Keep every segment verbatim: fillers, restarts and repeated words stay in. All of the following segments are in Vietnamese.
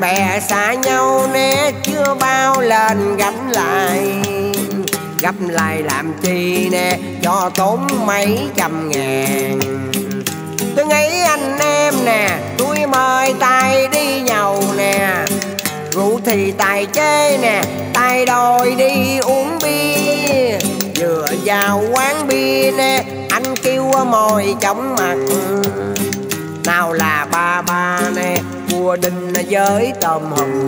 bạn bè xa nhau né chưa bao lần gặp lại. Gặp lại làm chi nè cho tốn mấy trăm ngàn. Tôi nghĩ anh em nè, tôi mời tay đi nhậu nè, rượu thì tài chế nè, tay đòi đi uống bia. Vừa vào quán bia nè, anh kêu mồi chóng mặt, nào là ba ba nè, cua đinh với tôm hùm.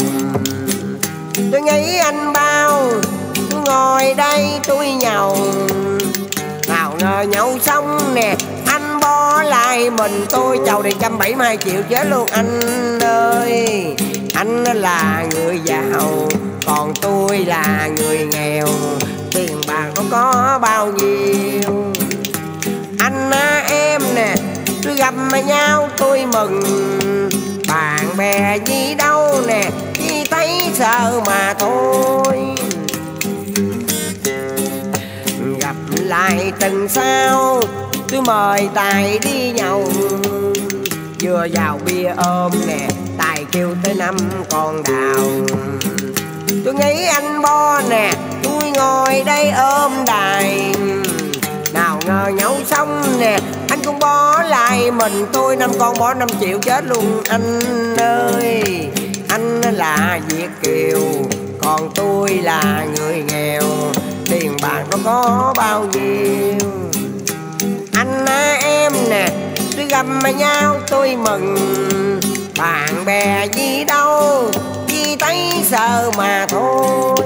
Tôi nghĩ anh bao, ngồi đây tôi nhậu, nào ngờ nhậu xong nè, anh bỏ lại mình tôi chầu đi trăm bảy mươi hai triệu chết luôn anh ơi. Anh là người giàu, còn tôi là người nghèo, tiền bạc nó có bao nhiêu. Anh em nè, tôi gặp nhau tôi mừng, bạn bè gì đâu nè, chỉ thấy sợ mà thôi. Gặp lại từng sau, tôi mời tài đi nhậu, vừa vào bia ôm nè, tài kêu tới năm con đào. Tôi nghĩ anh bo nè, tôi ngồi đây ôm đài, nào ngờ nhậu xong nè, anh cũng bỏ lại mình tôi năm con bỏ năm triệu chết luôn anh ơi. Anh là Việt kiều, còn tôi là người nghèo, tiền bạc nó có bao nhiêu. Anh em nè, tôi gặp nhau tôi mừng, bạn bè gì đâu, chỉ thấy sợ mà thôi.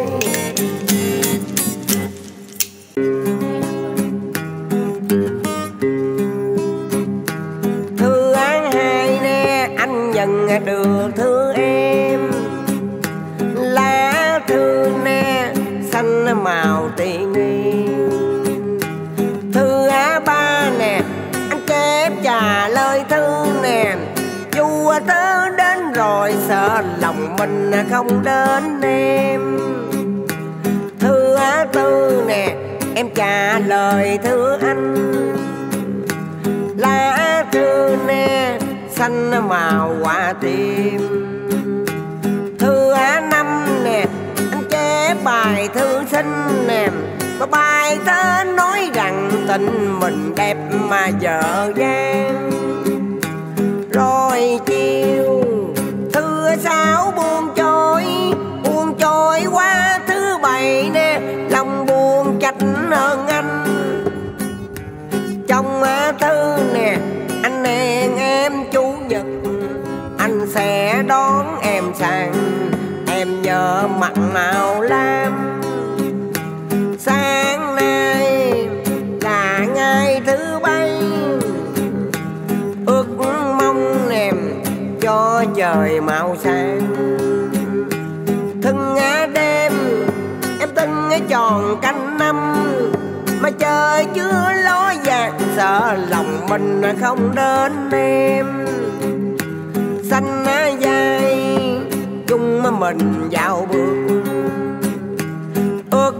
Thứ án hai nè, anh nhận được thư em, lá thư nè, xanh màu tiền nghi. Thứ á ba nè, anh chép trả lời thư nè, dù tớ đến rồi sợ lòng mình không đến em. Thư tư nè, em trả lời thư anh, lá thư nè, xanh màu hoa tim. Thư năm nè, anh chép bài thư sinh nè, có bài tớ nói rằng tình mình đẹp mà dở dang. Rồi chiều thứ sáu buông trôi, buông trôi qua thứ bảy nè, lòng buồn chạch hơn anh. Trong thứ nè, anh hẹn em chủ nhật, anh sẽ đón em sang, em nhớ mặt màu lam. Sáng nay là ngày thứ bảy, ước mong em cho trời màu sáng. Thân á đêm em từng tròn canh năm, mà trời chưa ló dạng sợ lòng mình không đến em. Xanh á dây chung mình vào bước, ước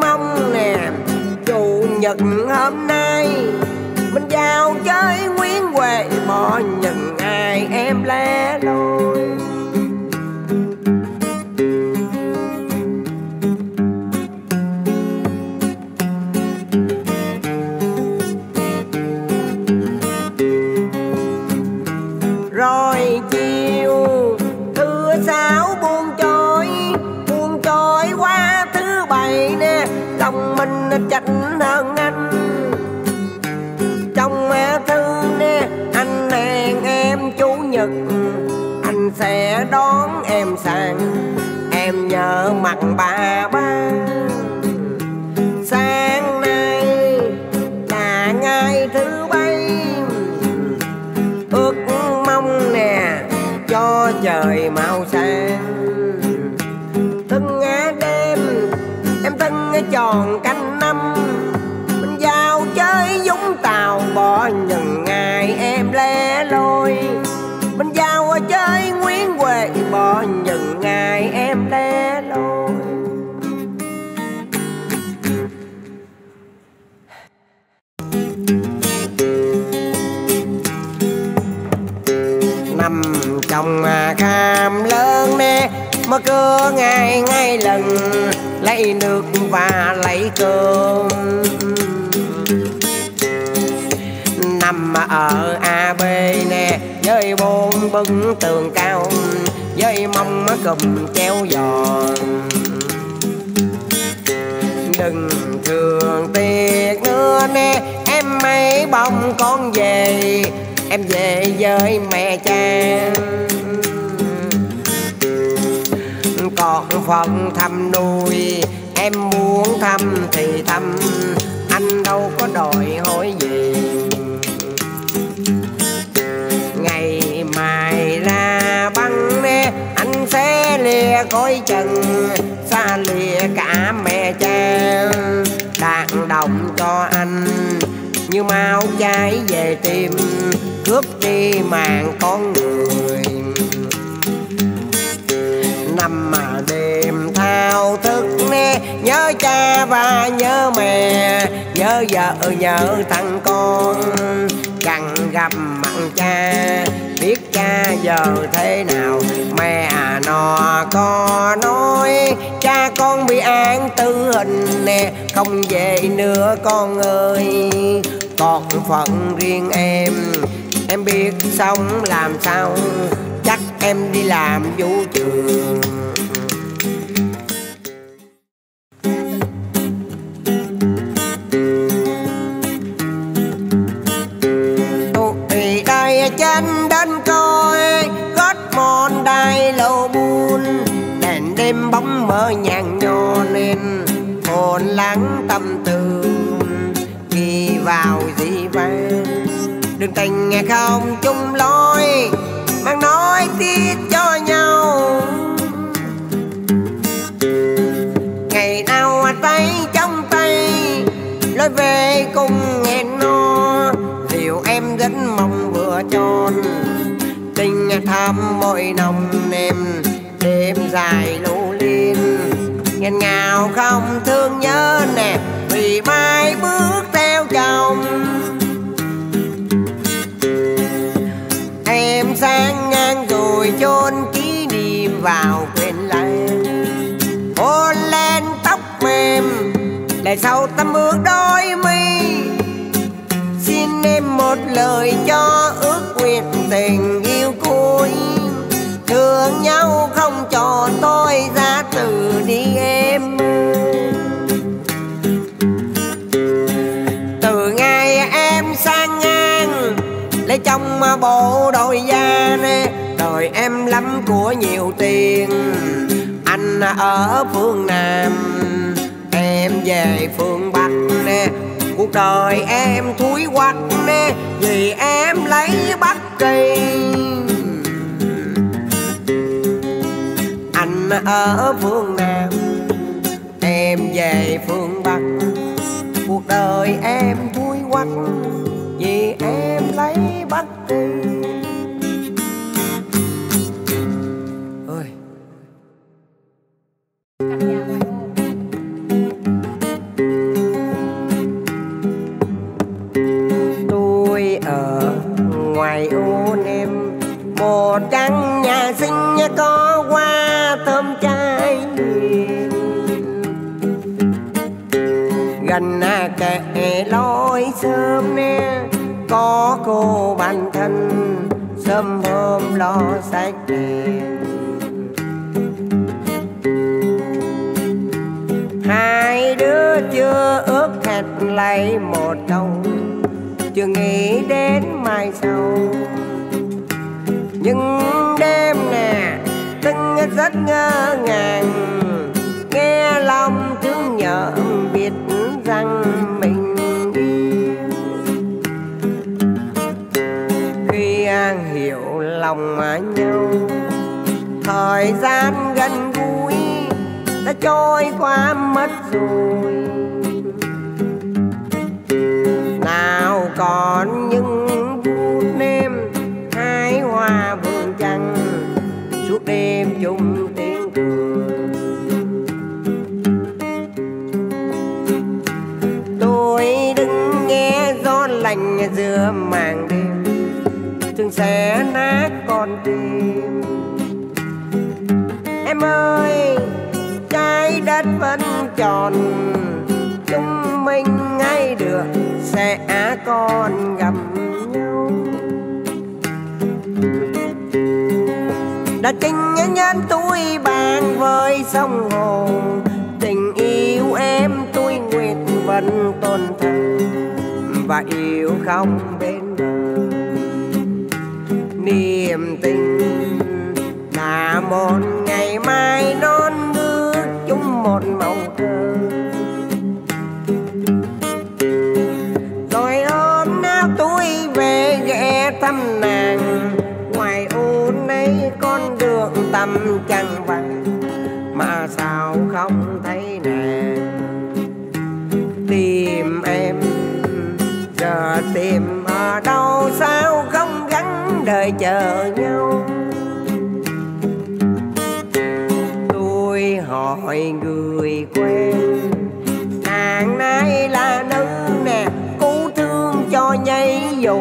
mong nè chủ nhật hôm nay mình vào chơi Nguyễn Huệ bỏ nhận ai em lẻ loi. Rồi chiều thứ sáu buông trôi, buông trôi qua thứ bảy nè, lòng mình chạnh hơn anh. Trong thứ nè, anh hẹn em chủ nhật, anh sẽ đón em sang, em nhớ mặt bà ba. Sáng nay là ngày thứ bảy, ước mong nè cho trời màu sáng. Thân á đêm em thân tròn canh năm, mình vào chơi Vũng Tàu bỏ nhận ngày em lẻ loi. Mình vào chơi Nguyễn Huệ bỏ nhận ngày em lẻ loi. Nằm trong lòng mà kham lớn nè, mở cửa ngày ngay lần lấy nước và lấy cơm. Nằm ở a bê nè với bốn bưng tường cao, với mông cùm treo giòn. Đừng thường tiếc nữa nè, em mấy bông con về, em về với mẹ cha. Còn phần thăm nuôi em muốn thăm thì thăm, anh đâu có đòi hỏi gì. Ngày mai ra băng nè, anh sẽ lìa cõi trần, xa lìa cả mẹ cha. Đàn đồng cho anh như máu cháy về tim, cướp đi mạng con người. Nằm mà đêm thao thức nè, nhớ cha và nhớ mẹ, nhớ vợ nhớ thằng con. Chẳng gặp mặt cha biết cha giờ thế nào, mẹ nó có nói cha con bị án tử hình nè, không về nữa con ơi. Còn phận riêng em, em biết sống làm sao, chắc em đi làm vũ trường. Tụi thì đây chân đến coi gót mòn đai lâu buồn, đèn đêm bóng mơ nhàn nhò nên hồn lắng tâm tư khi vào dĩ vang. Đường tình không chung lối, mang nói tiếc cho nhau. Ngày nào tay trong tay, lối về cùng hẹn no. Điều em rất mong vừa tròn, tình thắm môi nồng nềm. Đêm dài lũ lên, nghẹn ngào không thương nhớ nè, vì mai bước theo chồng. Em sang ngang rồi chôn kỷ niệm vào quên lãng, hôn lên tóc mềm lại sau tấm ước đôi mi. Xin em một lời cho ước nguyện tình yêu cuối, thương nhau không cho tôi ra từ đi em. Từ ngày em sang ngang lấy trong bộ đôi da nè, đời em lắm của nhiều tiền. Anh ở phương Nam, em về phương Bắc nè, cuộc đời em thúi quắc nè, vì em lấy Bắc Kỳ. Anh ở phương Nam, em về phương Bắc, cuộc đời em thúi quắc vì em lấy Bắc Kỳ. Tôi ở ngoài ô em, một căn nhà xinh có hoa thơm trái. Gần kệ lối sớm nè, có cô bạn thân sớm hôm lo sách đèn. Hai đứa chưa ước hẹn lấy một câu, chưa nghĩ đến mai sau. Nhưng đêm nè từng rất ngỡ ngàng, nghe lòng thương nhớ biết rằng mình đi. Khi hiểu lòng mà nhau, thời gian gần gũi đã trôi qua mất rồi. Nào còn những phút đêm hái hoa vườn trăng, suốt đêm chung tiếng cười. Tôi đứng nghe gió lạnh giữa màn đêm, thường xé nát con tim. Em ơi, trái đất vẫn tròn, chúng mình ngay được sẽ còn gặp nhau. Đã tình nhân nhân tôi bàn với sông hồ, tình yêu em tôi nguyện vẫn tồn tại và yêu không bên đời. Niềm tình là một ngày mai non nước chung một màu cờ. Rồi hôm nào tôi về ghé thăm nàng, ngoài ô nay con được tầm trăng vàng mà sao không thấy nàng. Tìm em giờ tìm ở đâu, sao không gắn đời chờ nhau. Tôi hỏi người quen, nàng nay là nữ nè, cứu thương cho nhây dù.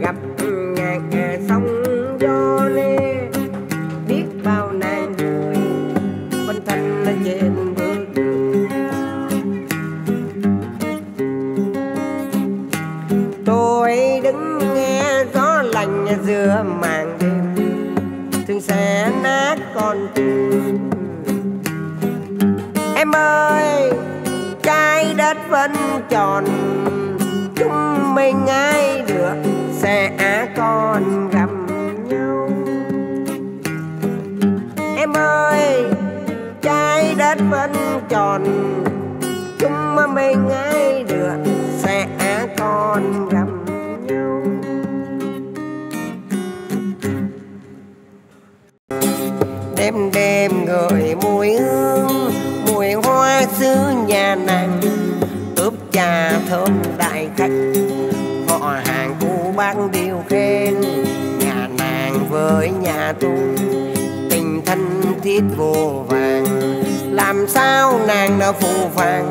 Gặp ngạc sông gió lê, biết bao nàng người phân thân lên trên bước đường. Tôi đứng nghe gió lạnh giữa màn đêm, thương xé nát con tim. Em ơi, trái đất vẫn tròn, chúng mình ai được sẽ còn gặp nhau. Em ơi, trái đất vẫn tròn, chúng mình ai được sẽ còn gặp nhau. Đêm đêm ngửi mùi hương, mùi hoa xứ nhà nàng, ướp trà thơm đại khách, họ hàng cô bác điều khen. Nhà nàng với nhà tôi tình thân thiết vô vàng, làm sao nàng đã phụ phàng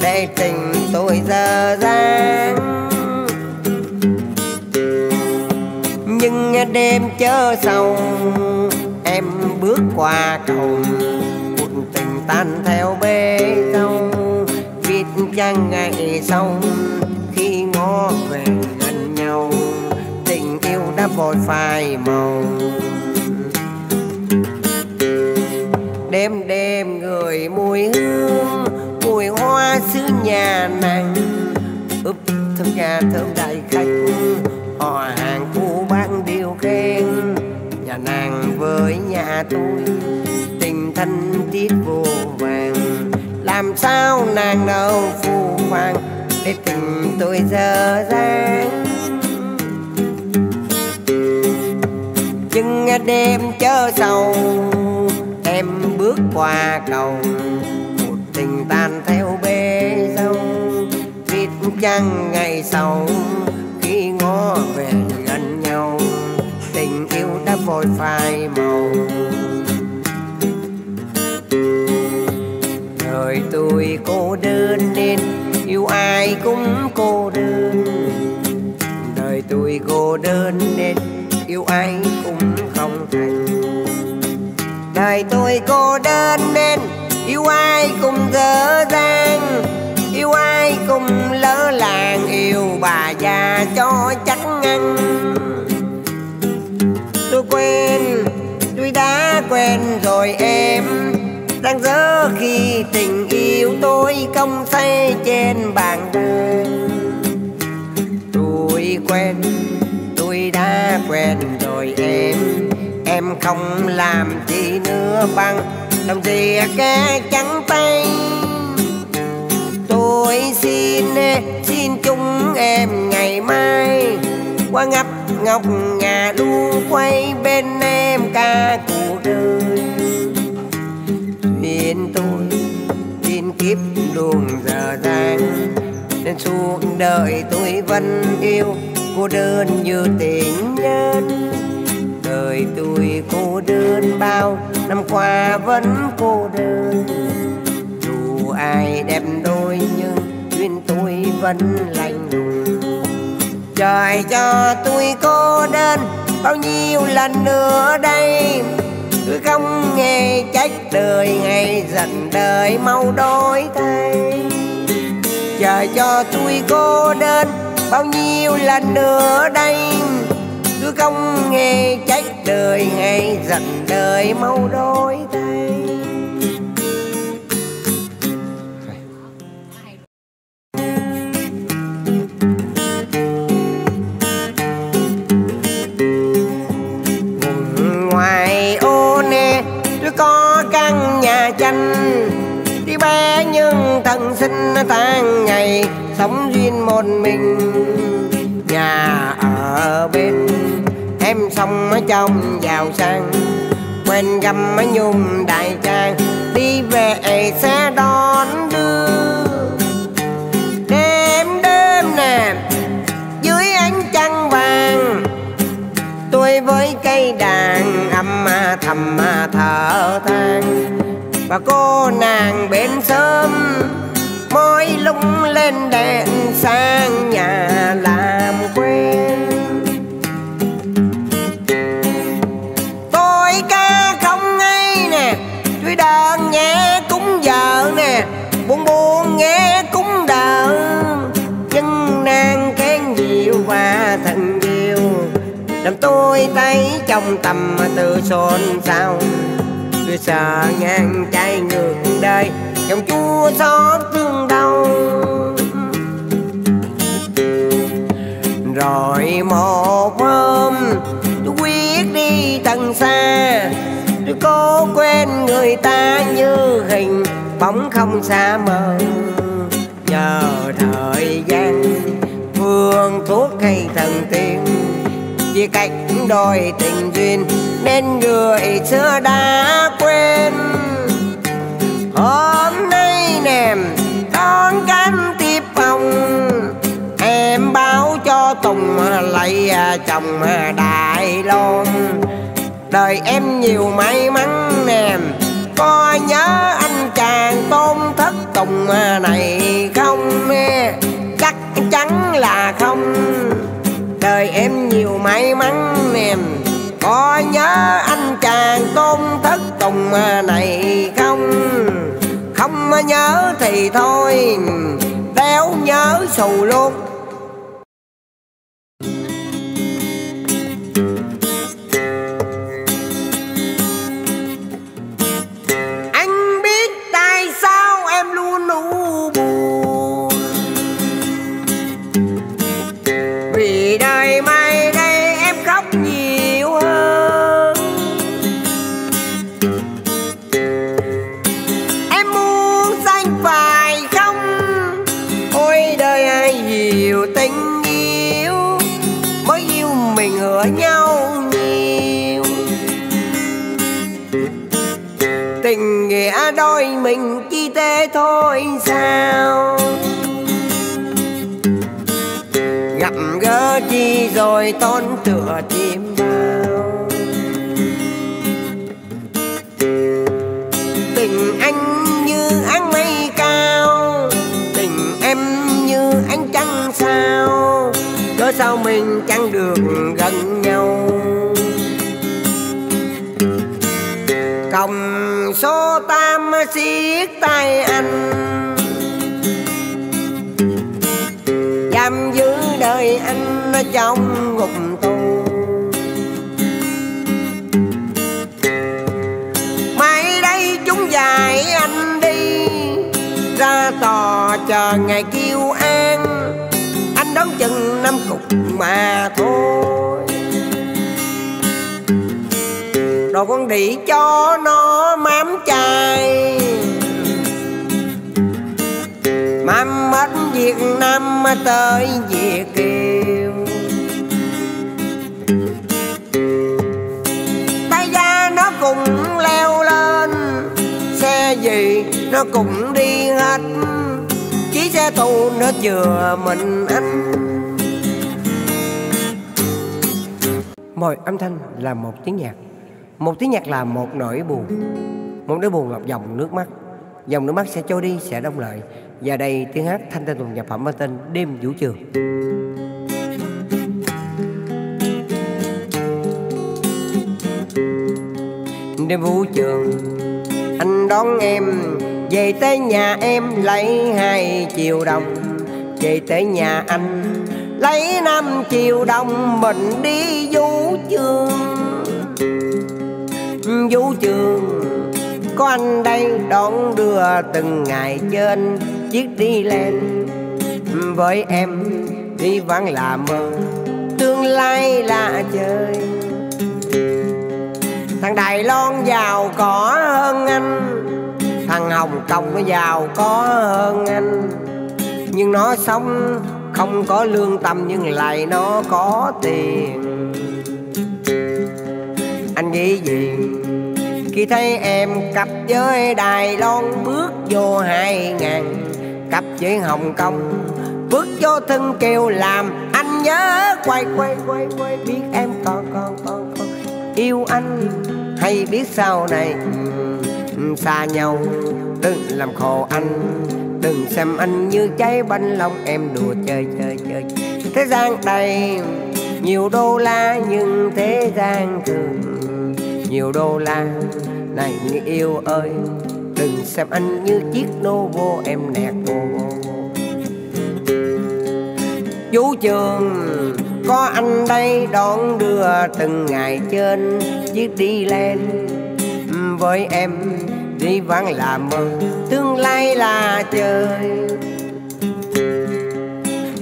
để tình tôi dở dang. Nhưng đêm chớ sau em bước qua cầu, cuộc tình tan theo bê tông. Viết trang ngày sau khi ngó về gần nhau, tình yêu đã vội phai màu. Đêm đêm ngửi mùi hương, mùi hoa xứ nhà nàng, ướp thơm nhà thơm đại khách, họ hàng cô bác điều khen. Nhà nàng với nhà tôi tình thân thiết vô vàng, làm sao nàng đâu phù phàng để tình tôi dở dang. Nhưng đêm chớ sau em bước qua cầu, một tình tan theo bê dông. Viết chăng ngày sau khi ngó về gần nhau, tình yêu đã vội phai màu. Đời tôi cô đơn nên yêu ai cũng cô đơn, đời tôi cô đơn nên yêu ai cũng không thành. Đời tôi cô đơn nên yêu ai cũng dở dang, yêu ai cũng lỡ làng, yêu bà già cho chắc ăn. Tôi quen, tôi đã quen rồi em, đang dở khi tình yêu tôi không say trên bàn tay. Tôi quen, tôi đã quen rồi em, em không làm gì nữa bằng làm gì cái trắng tay. Tôi xin, xin chúng em ngày mai qua ngấp ngọc nhà đu quay bên em cả cuộc đời. Duyên tôi duyên kiếp luôn dở dang, nên suốt đời tôi vẫn yêu cô đơn như tình nhân. Đời tôi cô đơn bao năm qua vẫn cô đơn, dù ai đẹp đôi nhưng duyên tôi vẫn lạnh lùng. trời cho tôi cô đơn bao nhiêu lần nữa đây. Tôi không nghe trách đời hay giận đời mau đổi thay. Trời cho tôi cô đơn bao nhiêu lần nữa đây. Tôi không nghe trách đời hay giận đời mau đổi thay. Đi bé nhưng thần sinh tang ngày sống duyên một mình. Nhà ở bên em xong ở trong giàu sang, quen găm ở nhung đại trang. Đi về sẽ đón đưa đêm đêm nè dưới ánh trăng vàng. Tôi với cây đàn âm thầm thở than. Và cô nàng bên sớm mỗi lúc lên đèn sang nhà làm quen. Tôi ca không hay nè, tôi đàn nghe cúng vợ nè, buồn buồn nghe cúng đỡ. Nhưng nàng khen dịu và thần yêu làm tôi thấy trong tầm từ xôn xao. Tôi sợ ngang trái ngược đời trong chua xót thương đau. Rồi một hôm tôi quyết đi tận xa. Tôi cố quên người ta như hình bóng không xa mờ. Chờ thời gian phương thuốc hay thần tiên chỉ cách đôi tình duyên nên người xưa đã quên. Hôm nay nè con cánh tiếp phòng em báo cho Tùng lấy chồng Đài Loan. Đời em nhiều may mắn nè, có nhớ anh chàng Tôn Thất Tùng này không? Chắc chắn là không. Đời em nhiều may mắn em, có nhớ anh chàng Tôn Thất Tùng này không? Không nhớ thì thôi, đéo nhớ xù luôn. Anh biết tại sao em luôn u buồn, vì đời mai nhau nhiều tình nghĩa đôi mình chi tế thôi sao. Gặp gỡ chi rồi tôn tựa chim bao. Tình anh như áng mây cao, tình em như ánh trăng sao. Cớ sao mình chẳng được gần nhau. Còng số tam siết tay anh, giam giữ đời anh trong ngục tù. Mai đây chúng dạy anh đi ra tòa chờ ngày kêu an. Đón chừng năm cục mà thôi. Đồ con đĩ cho nó mám chai, mám mất Việt Nam tới Việt Kiều. Tay da nó cũng leo lên, xe gì nó cũng đi hết. Chỉ xe tù nó chừa mình anh. Mọi âm thanh là một tiếng nhạc. Một tiếng nhạc là một nỗi buồn. Một nỗi buồn là dòng nước mắt. Dòng nước mắt sẽ trôi đi, sẽ đông lại. Và đây tiếng hát Thanh Thanh Tùng nhập phẩm mang tên Đêm Vũ Trường. đến Vũ Trường. Anh đón em về tới nhà em lấy hai triệu đồng, về tới nhà anh lấy năm triệu đồng, mình đi Vũ Trường. Vũ Trường có anh đây đón đưa từng ngày trên chiếc đi lên. Với em đi vẫn là mơ, tương lai là chơi. Thằng Đài Loan giàu có hơn anh, thằng Hồng Kông nó giàu có hơn anh, nhưng nó sống không có lương tâm, nhưng lại nó có tiền. Anh nghĩ gì khi thấy em cặp với Đài Loan bước vô hai ngàn, cặp với Hồng Kông bước vô thân kêu làm anh nhớ quay quay quay quay biết em còn còn còn còn yêu anh, hay biết sau này xa nhau. Đừng làm khổ anh, đừng xem anh như trái banh lòng em đùa chơi chơi chơi. Thế gian đầy nhiều đô la, nhưng thế gian thường nhiều đô la. Này người yêu ơi, đừng xem anh như chiếc nô vô em nẹt vô. Vũ Trường có anh đây đón đưa từng ngày trên chiếc đi lên. Với em đi vắng là mơ, tương lai là trời.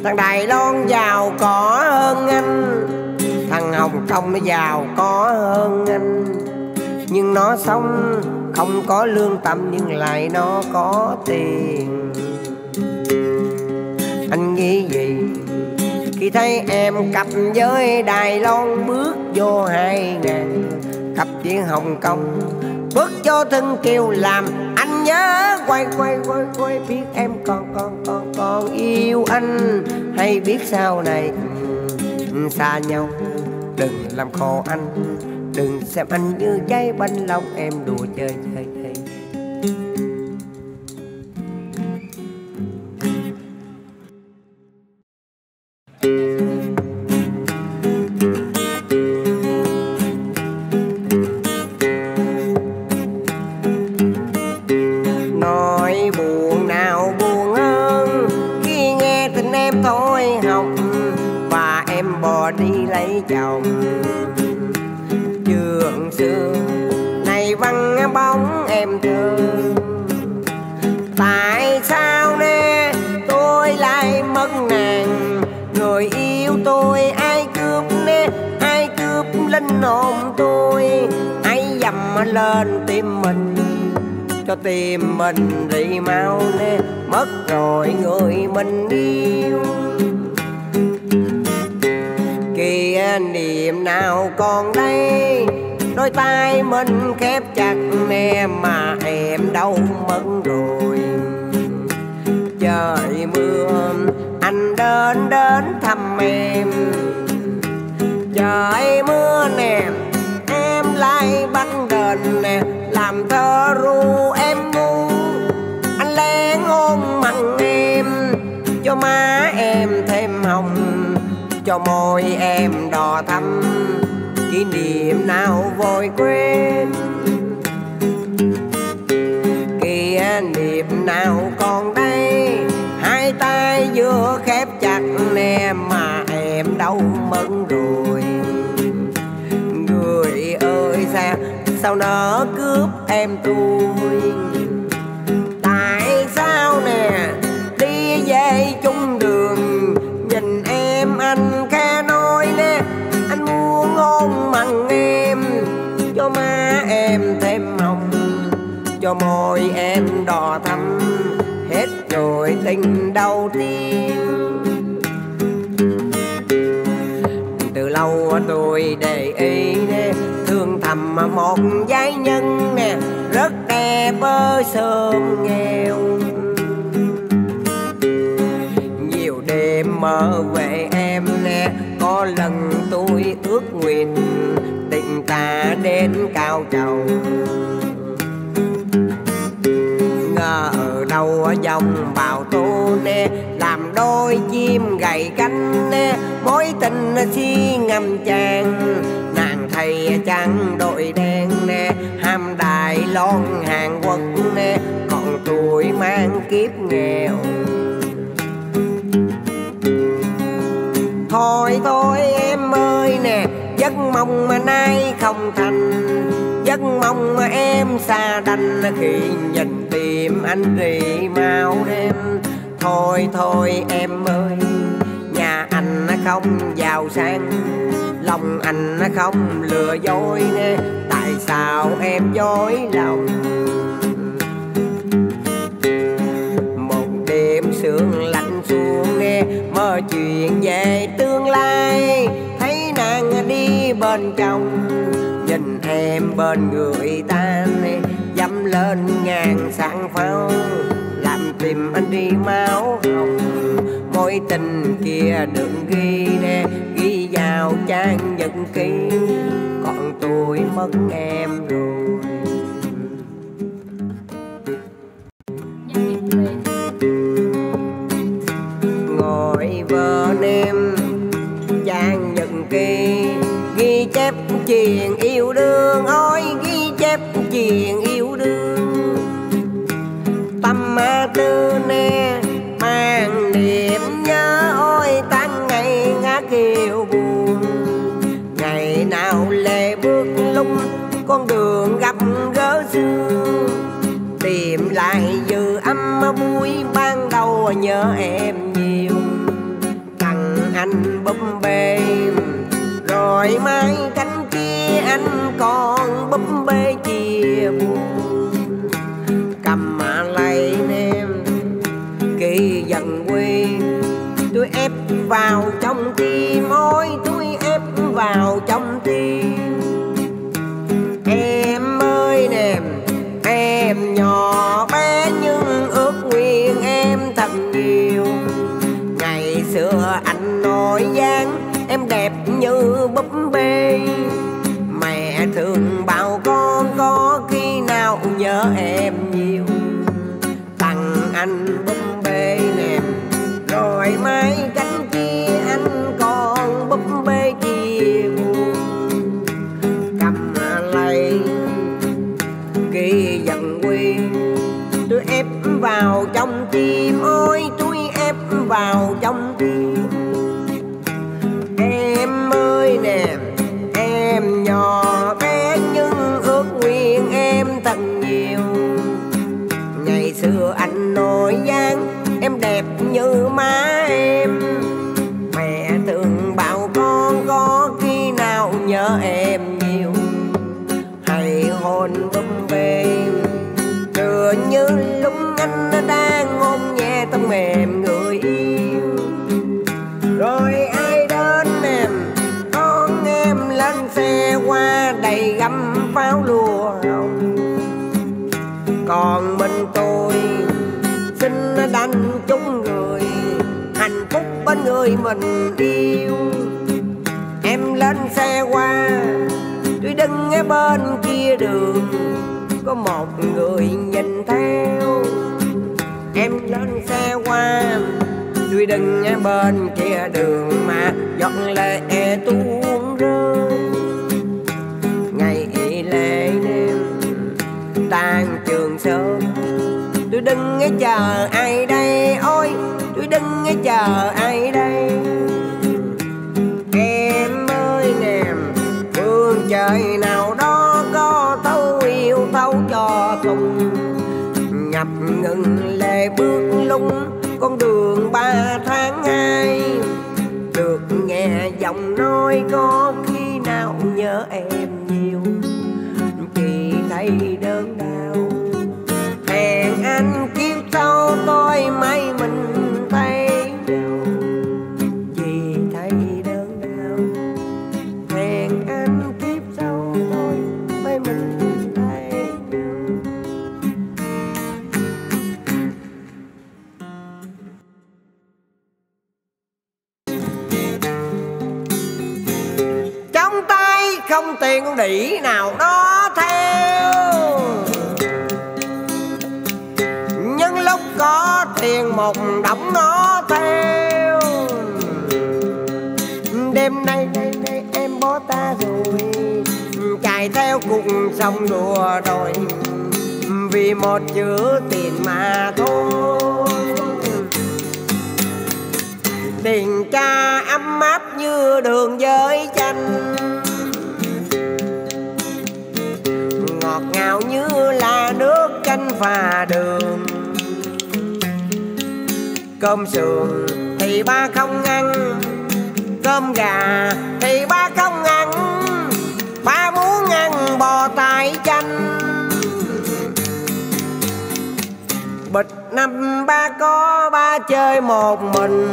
Thằng Đài Loan giàu có hơn anh, thằng Hồng Kông nó giàu có hơn anh, nhưng nó sống không có lương tâm, nhưng lại nó có tiền. Anh nghĩ gì khi thấy em cặp với Đài Loan bước vô hai ngàn, cặp với Hồng Kông bước vô thân kêu làm anh nhớ quay quay quay quay biết em còn còn còn còn yêu anh, hay biết sau này xa nhau. Đừng làm khổ anh, đừng xem anh như trái banh lòng em đùa chơi chơi chơi. Nói buồn nào buồn hơn khi nghe tin em thôi học và em bỏ đi lấy chồng. Trường xưa này vắng bóng em thương, tại sao nè tôi lại mất nàng? Người yêu tôi ai cướp nè, ai cướp linh hồn tôi, ai dầm lên tim mình cho tìm mình thì mau nè, mất rồi người mình yêu. Kìa niềm nào còn đây, đôi tay mình khép chặt nè, mà em đâu mất rồi. Trời mưa anh đến đến thăm em, trời mưa nè em lại bắt đền nè, làm thơ ru em ngu. Anh lén ôm mặn em cho má em thêm hồng, cho môi em đỏ thắm kỷ niệm nào vội quên. Kìa niệm nào còn đây, hai tay vừa khép chặt nè, mà em đâu mất rồi. Người ơi sao sao nỡ cướp em tôi, tại sao nè đi về chung đường nhìn em anh khẽ nói nè, anh muốn ôm mặn em cho má em thêm hồng, cho môi em đỏ thắm hết rồi tình đầu tiên. Từ lâu tôi để ý nè, thương thầm một giai nhân nè, rất đẹp ơi sớm nghèo. Nhiều đêm mơ về em nè, có lần tôi ước nguyện tình ta đến cao trầu. Ngờ ở đâu dòng bào tô nè, làm đôi chim gầy cánh nè, mối tình si ngầm chàng. Thầy chàng đội đen nè, ham Lon, Hàn Quốc, còn tuổi mang kiếp nghèo. Thôi thôi em ơi nè, giấc mong mà nay không thành, giấc mong mà em xa đành khi nhìn tìm anh rì mau đêm. Thôi thôi em ơi, nhà anh không giàu sang, lòng anh không lừa dối nè, tại sao em dối lòng. Một đêm sương lạnh xuống nghe, mơ chuyện về tương lai, thấy nàng đi bên trong, nhìn em bên người ta nè, dẫm lên ngàn sảng pháo, làm tìm anh đi máu hồng. Mối tình kia đừng ghi nè, ghi vào trang nhật ký, còn tôi mất em rồi. Ngồi bên em trang nhật ký, ghi chép chuyện yêu đương, ôi ghi chép chuyện yêu đương. Tâm ma tư nè mang niềm nhớ, ôi tan ngày ngát kêu buồn. Ngày nào lệ bước lung con đường gặp gỡ xưa, tìm lại dư âm vui ban đầu nhớ em nhiều. Tặng anh búp bê rồi mai cánh kia anh còn búp bê chia buồn. Cầm mà lấy em kỳ dần quê, tôi ép vào trong tim, môi tôi ép vào trong tim. Em ơi nè, em nhỏ bé nhưng ước nguyện em thật nhiều. Ngày xưa anh nói dáng em đẹp như búp bê, mẹ thường bảo con có khi nào nhớ em nhiều. Tặng anh búp bê nè, rồi mai cánh kia anh còn búp bê kia buồn. Cầm lấy kỳ dần quy, tôi ép vào trong tim, ôi tôi ép vào trong tim. Em ơi nè, em nhỏ bé nhưng ước nguyện em thật nhiều. Ngày xưa anh nói dáng em đẹp như má em, mẹ thường bảo con có khi nào nhớ em nhiều. Hãy hôn búp bê tựa như lúc anh đang ôm nhẹ tấm mềm người yêu. Rồi xe qua đầy gấm pháo lùa hồng, còn mình tôi xin đành chúng người hạnh phúc bên người mình yêu. Em lên xe qua tôi đứng ở bên kia đường, có một người nhìn theo. Em lên xe qua tôi đứng ở bên kia đường, mà giọt lệ tuôn rơi. Tan trường sớm tôi đừng nghe chờ ai đây, ôi tôi đừng nghe chờ ai đây. Em ơi nè, phương trời nào đó có thấu yêu thấu cho cùng, ngập ngừng lệ bước lung con đường ba tháng hai, được nghe giọng nói có khi nào nhớ em nhiều. Chị thấy đơn đau hẹn anh kiếp sau tôi mãi mình thấy đâu. Chị thấy đơn đau hẹn anh kiếp sau tôi mãi mình thấy đâu. Trong tay không tiền con đĩ nào đó, có tiền một đống nó theo. Đêm nay đây, đây em bỏ ta rồi, chạy chạy theo cùng sông đùa rồi, vì một chữ tiền mà thôi. Tình cha ấm áp như đường giới chanh, ngọt ngào như là nước canh và đường. Cơm sườn thì ba không ăn, cơm gà thì ba không ăn, ba muốn ăn bò tai chanh. Bịch năm ba có ba chơi một mình,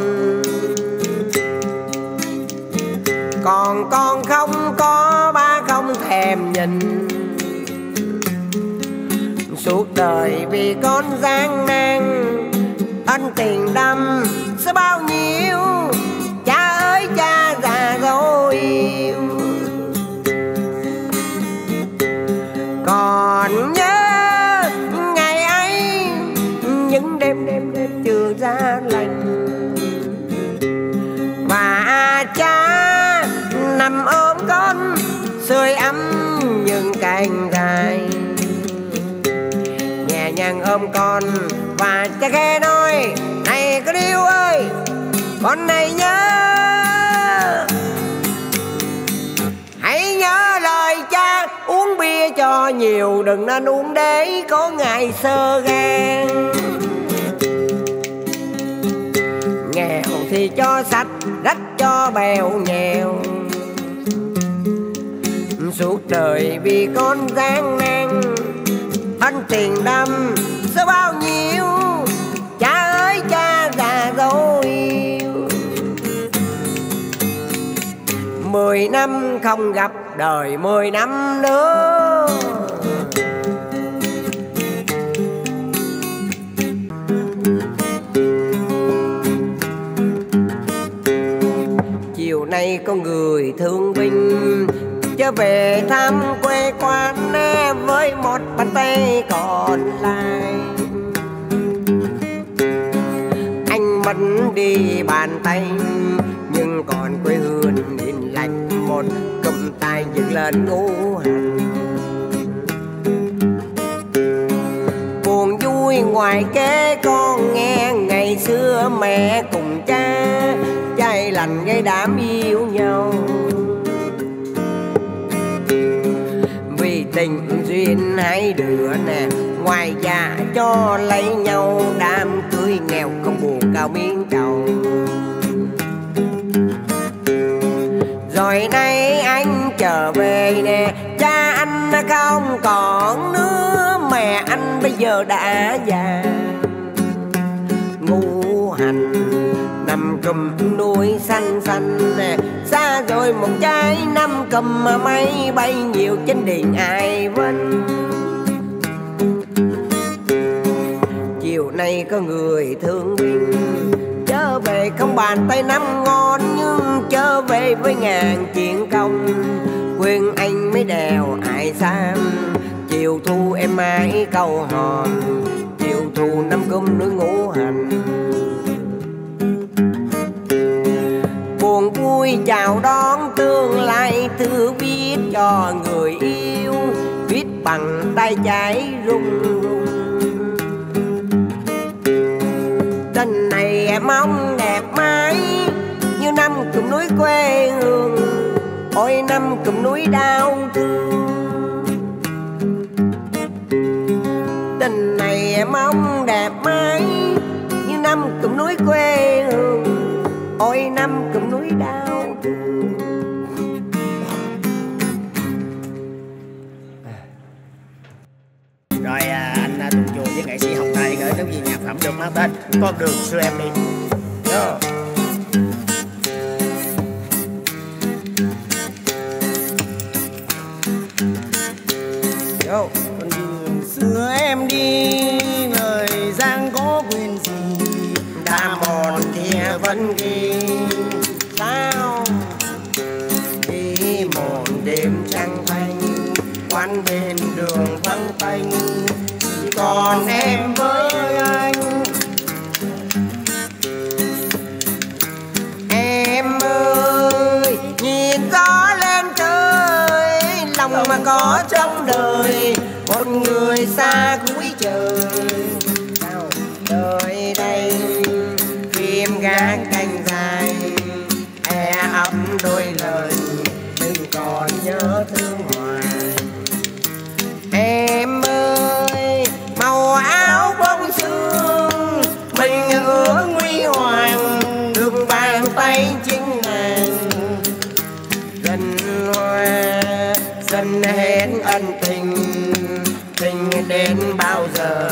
còn con không có ba không thèm nhìn. Suốt đời vì con gian nan, anh tiền đâm sẽ bao nhiêu. Cha ơi cha già rồi, còn nhớ ngày ấy những đêm đêm đêm chưa ra lành. Bà cha nằm ôm con sưởi ấm những cành dài, nhẹ nhàng ôm con và cha khẽ nói: này con yêu ơi, con này nhớ, hãy nhớ lời cha, uống bia cho nhiều, đừng nên uống để có ngày sơ gan. Nghèo thì cho sạch, rách cho bèo nhèo. Suốt đời vì con gian nan, anh tiền đâm sẽ bao nhiêu. Cha ơi cha già rồi, mười năm không gặp đời mười năm nữa. Chiều nay có người thương binh trở về thăm quê quán, với một bàn tay còn lại anh vẫn đi bàn tay, nhưng còn quê hương yên lành. Một cụm tay dựng lên ngũ hành, buồn vui ngoài kế con nghe. Ngày xưa mẹ cùng cha trai lành gây đám yêu nhau, tình duyên hai đứa nè ngoài già cho lấy nhau. Đám cưới nghèo không buồn cao miếng trầu, rồi nay anh trở về nè. Cha anh không còn nữa, mẹ anh bây giờ đã già. Ngũ hành năm cùm nuôi xanh xanh nè, xa rồi một trái năm cùm mà máy bay nhiều trên điện ai vinh. Chiều nay có người thương binh trở về, không bàn tay năm ngon, nhưng trở về với ngàn chuyện công. Khuyên anh mới đèo ai sam, chiều thu em mãi câu hòn. Chiều thu năm cùm núi ngũ hành, buồn vui chào đón tương lai. Thư viết cho người yêu, viết bằng tay trái rung rung. Tình này em mong đẹp mãi như năm cụm núi quê hương. Ôi năm cụm núi đau thương, tình này em mong đẹp mãi như năm cụm núi quê hương. Ôi năm cụm núi đau thương. Rồi à, anh Tùng Chùa với nghệ sĩ Hồng Tài gửi đến nhạc phẩm được mang tên Con đường xưa em đi. Đó. Yo, con đường xưa em đi, thời gian có quyền gì, đã mòn thì vẫn ghi sao đi. Một đêm trăng thanh, quán bên đường vắng tanh, còn em với anh. Em ơi nhìn gió lên trời, lòng mà có trong đời một người xa cuối trời. Đời đây kim gác canh dài e ấm đôi lời đừng còn nhớ thương hoài. Em ơi màu áo bông xương mình ứa nguy hoàng được bàn tay chính nàng gần hoa dần hết ân tình tình đến bao giờ.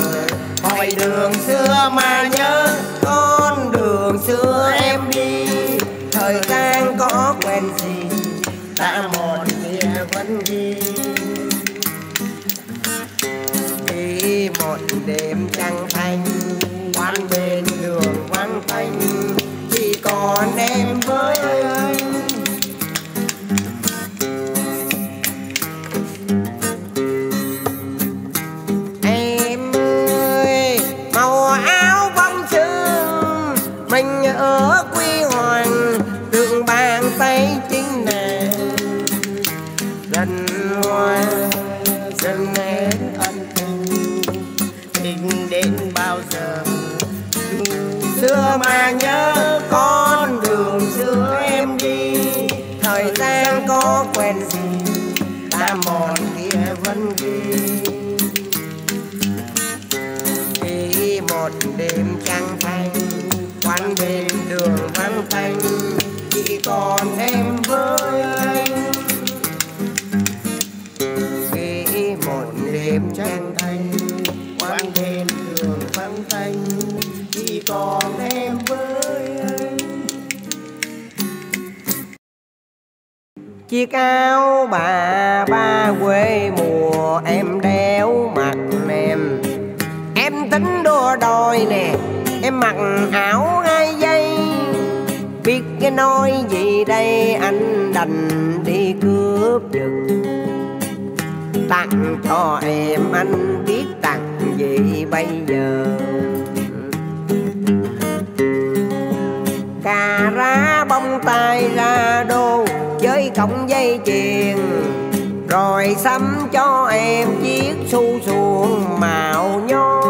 Hỏi đường xưa mà nhớ con đường xưa em đi, thời gian có quen gì ta mòn kia vẫn đi. Đi một đêm trăng thanh quán bên đường vắng tanh chỉ còn em với anh. Mình ở Quy Hoàng đường bàn tay chính nàng gần hoa dần hết ân tình tình đến bao giờ. Xưa mà nhớ con đường xưa em đi, thời gian có quen gì ta mòn kia vẫn đi. Đi một đêm trăng thanh quán bên đường vắng tanh chỉ còn em với anh. Khi một đêm trăng thanh quán bên đường vắng tanh chỉ còn em với anh. Chiếc áo bà ba quê mùa em đeo mặc em em tính đua đòi nè. Em mặc áo hai dây biết cái nói gì đây anh đành đi cướp giật. Tặng cho em anh biết tặng gì bây giờ. Cà ra bông tai ra đô với cọng dây chuyền rồi sắm cho em chiếc xu xuồng màu nhó.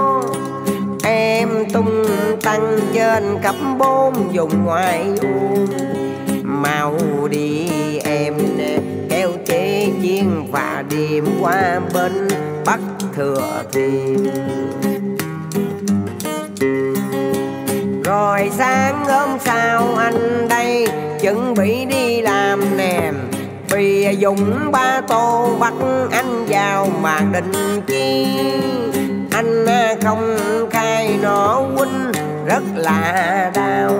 Em tung tăng trên cặp bốn vùng ngoại ô mau đi em nè kéo chế chiên và đêm qua bên Bắc Thừa Thiên. Rồi sáng hôm sau anh đây chuẩn bị đi làm nè, vì dùng ba tô bắt anh vào mà định chi. Anh không khai nó huynh rất là đau.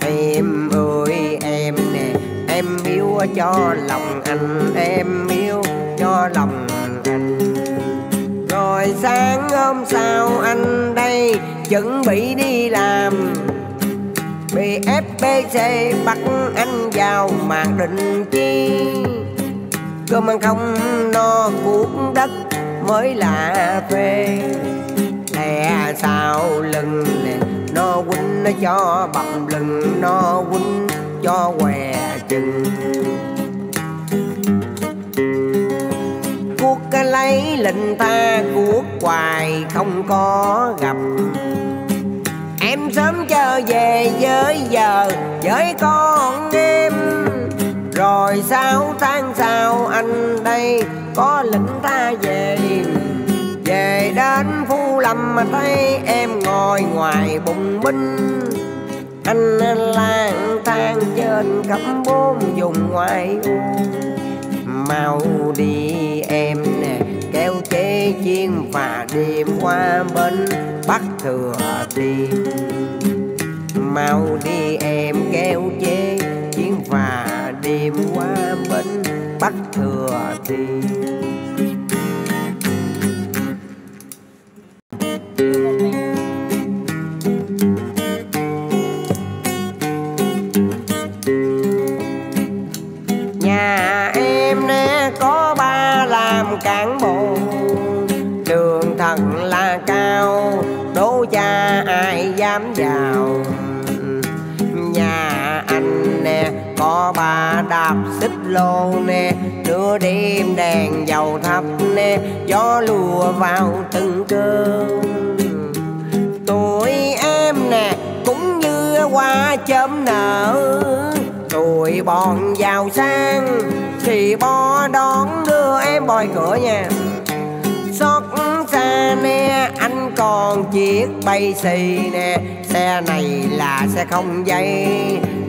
Em ơi em nè em yêu cho lòng anh, em yêu cho lòng anh. Rồi sáng hôm sau anh đây chuẩn bị đi làm, bị ép bê xê bắt anh vào màn định chi. Cơm ăn không no cuốc đất mới là thuê, lẹ sao lưng nè nó quýnh nó cho bậm lưng, nó quýnh cho què chừng. Cuộc lấy lệnh ta cuộc hoài không có gặp, em sớm trở về với giờ với con em. Rồi sao tan sao anh đây có lĩnh ta về, về đến Phú Lâm mà thấy em ngồi ngoài bùng binh. Anh lang thang trên khắp bốn vùng ngoại ô mau đi em nè kéo chế chiên và đêm qua bên Bắc Thừa Thiên. Mau đi em kéo chế chiên và đêm qua bên Bắc Thừa Thiên. Nhà em nè có ba làm cán bộ, đường thật là cao đố cha ai dám vào. Nhà anh nè có ba đạp xích lô nè nửa đêm đèn dầu thắp nè, gió lùa vào từng cơn. Tuổi em nè cũng như hoa chớm nở, tuổi bọn giàu sang thì bo đón đưa em bòi cửa nha. Xót xa nè anh còn chiếc bay xì nè, xe này là xe không dây,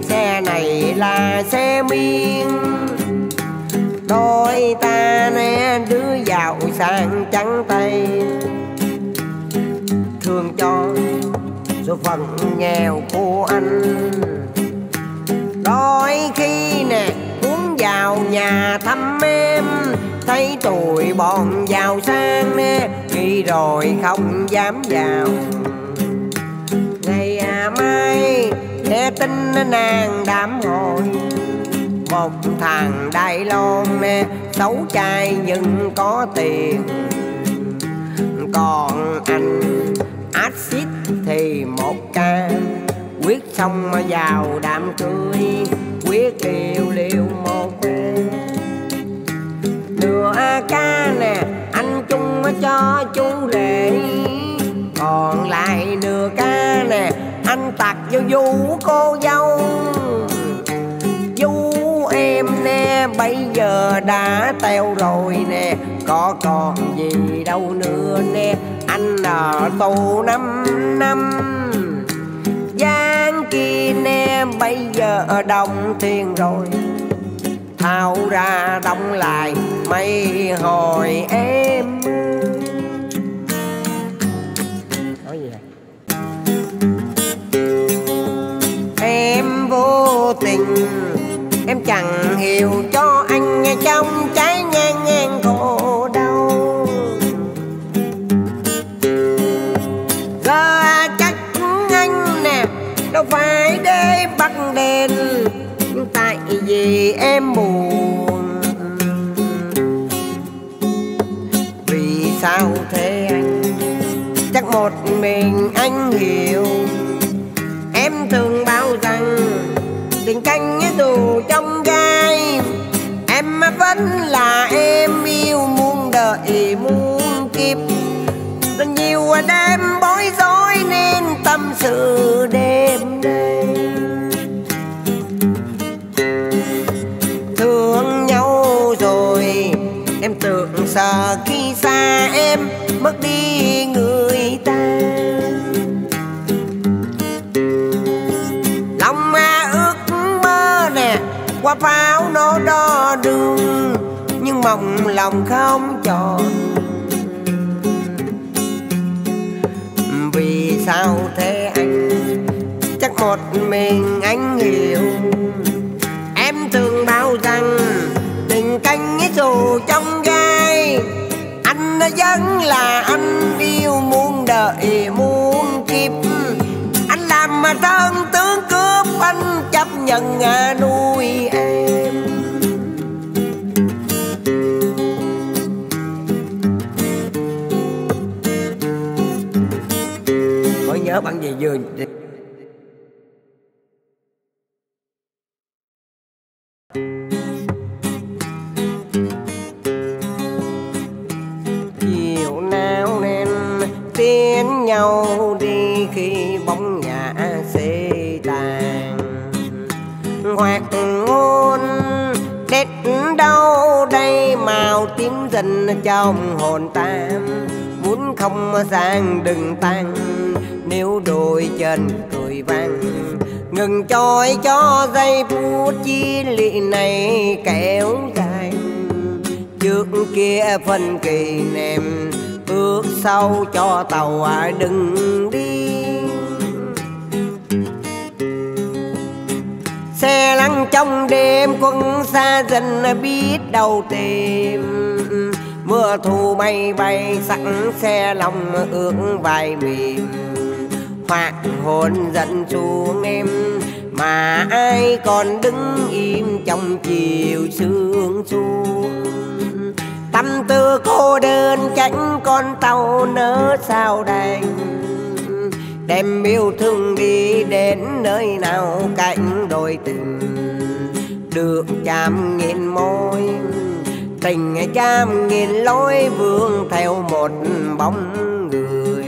xe này là xe miên. Đôi ta nè đứa giàu sang trắng tay, thương cho số phận nghèo của anh. Đôi khi nè cuốn vào nhà thăm em, thấy tụi bọn giàu sang nè, khi rồi không dám vào. Ngày à mai nghe tin nàng đám hồi, một thằng Đài Loan nè, xấu trai nhưng có tiền. Còn anh axit thì một ca, quyết xong mà vào đám cưới, quyết liều liều một bên. Nửa ca nè anh chung cho chú Lệ, còn lại nửa ca nè anh tặc vô vú cô dâu. Vú em nè bây giờ đã teo rồi nè, có còn gì đâu nữa nè. Anh ở tù năm năm, giang kia nè bây giờ đồng tiền rồi, tháo ra đóng lại mấy hồi em. Nói gì vậy? Em vô tình em chẳng hiểu cho anh trong trái ngang ngang khổ đau. Giờ chắc anh nè đâu phải để bắt đèn, tại vì em buồn. Vì sao thế anh? Chắc một mình anh hiểu. Em thường bảo rằng tình canh dù trong gai, em vẫn là em yêu muôn đời muôn kiếp. Nên nhiều đêm bối rối nên tâm sự đêm đây. Thương nhau rồi em tưởng sợ khi xa em mất đi người ta. Lòng à ước mơ nè qua pháo nó đo đường, nhưng mộng lòng không tròn. Vì sao thế anh? Chắc một mình anh hiểu. Em thường bảo rằng tình canh dù trong gai, anh vẫn là anh yêu muôn đời muôn kiếp. Anh làm mà thân tướng cướp, anh chấp nhận nuôi em. Mới nhớ bạn gì vừa nhau đi khi bóng nhà xê tàn. Hoặc ngôn đến đâu đây màu tím dần trong hồn tam, muốn không sang đừng tăng nếu đôi chân cười vang. Ngừng trôi cho giây phút chi lị này kéo dài. Trước kia phân kỳ nèm bước sau cho tàu đừng đi. Xe lăn trong đêm quân xa dần biết đâu tìm. Mưa thu bay bay sẵn xe lòng ước vai mềm. Hoảng hồn dần xuống em mà ai còn đứng im trong chiều sương xuống. Tâm tư cô đơn tránh con tàu nỡ sao đành, đem yêu thương đi đến nơi nào cạnh đôi tình. Được chạm nghìn môi tình trăm nghìn lối vương theo một bóng người.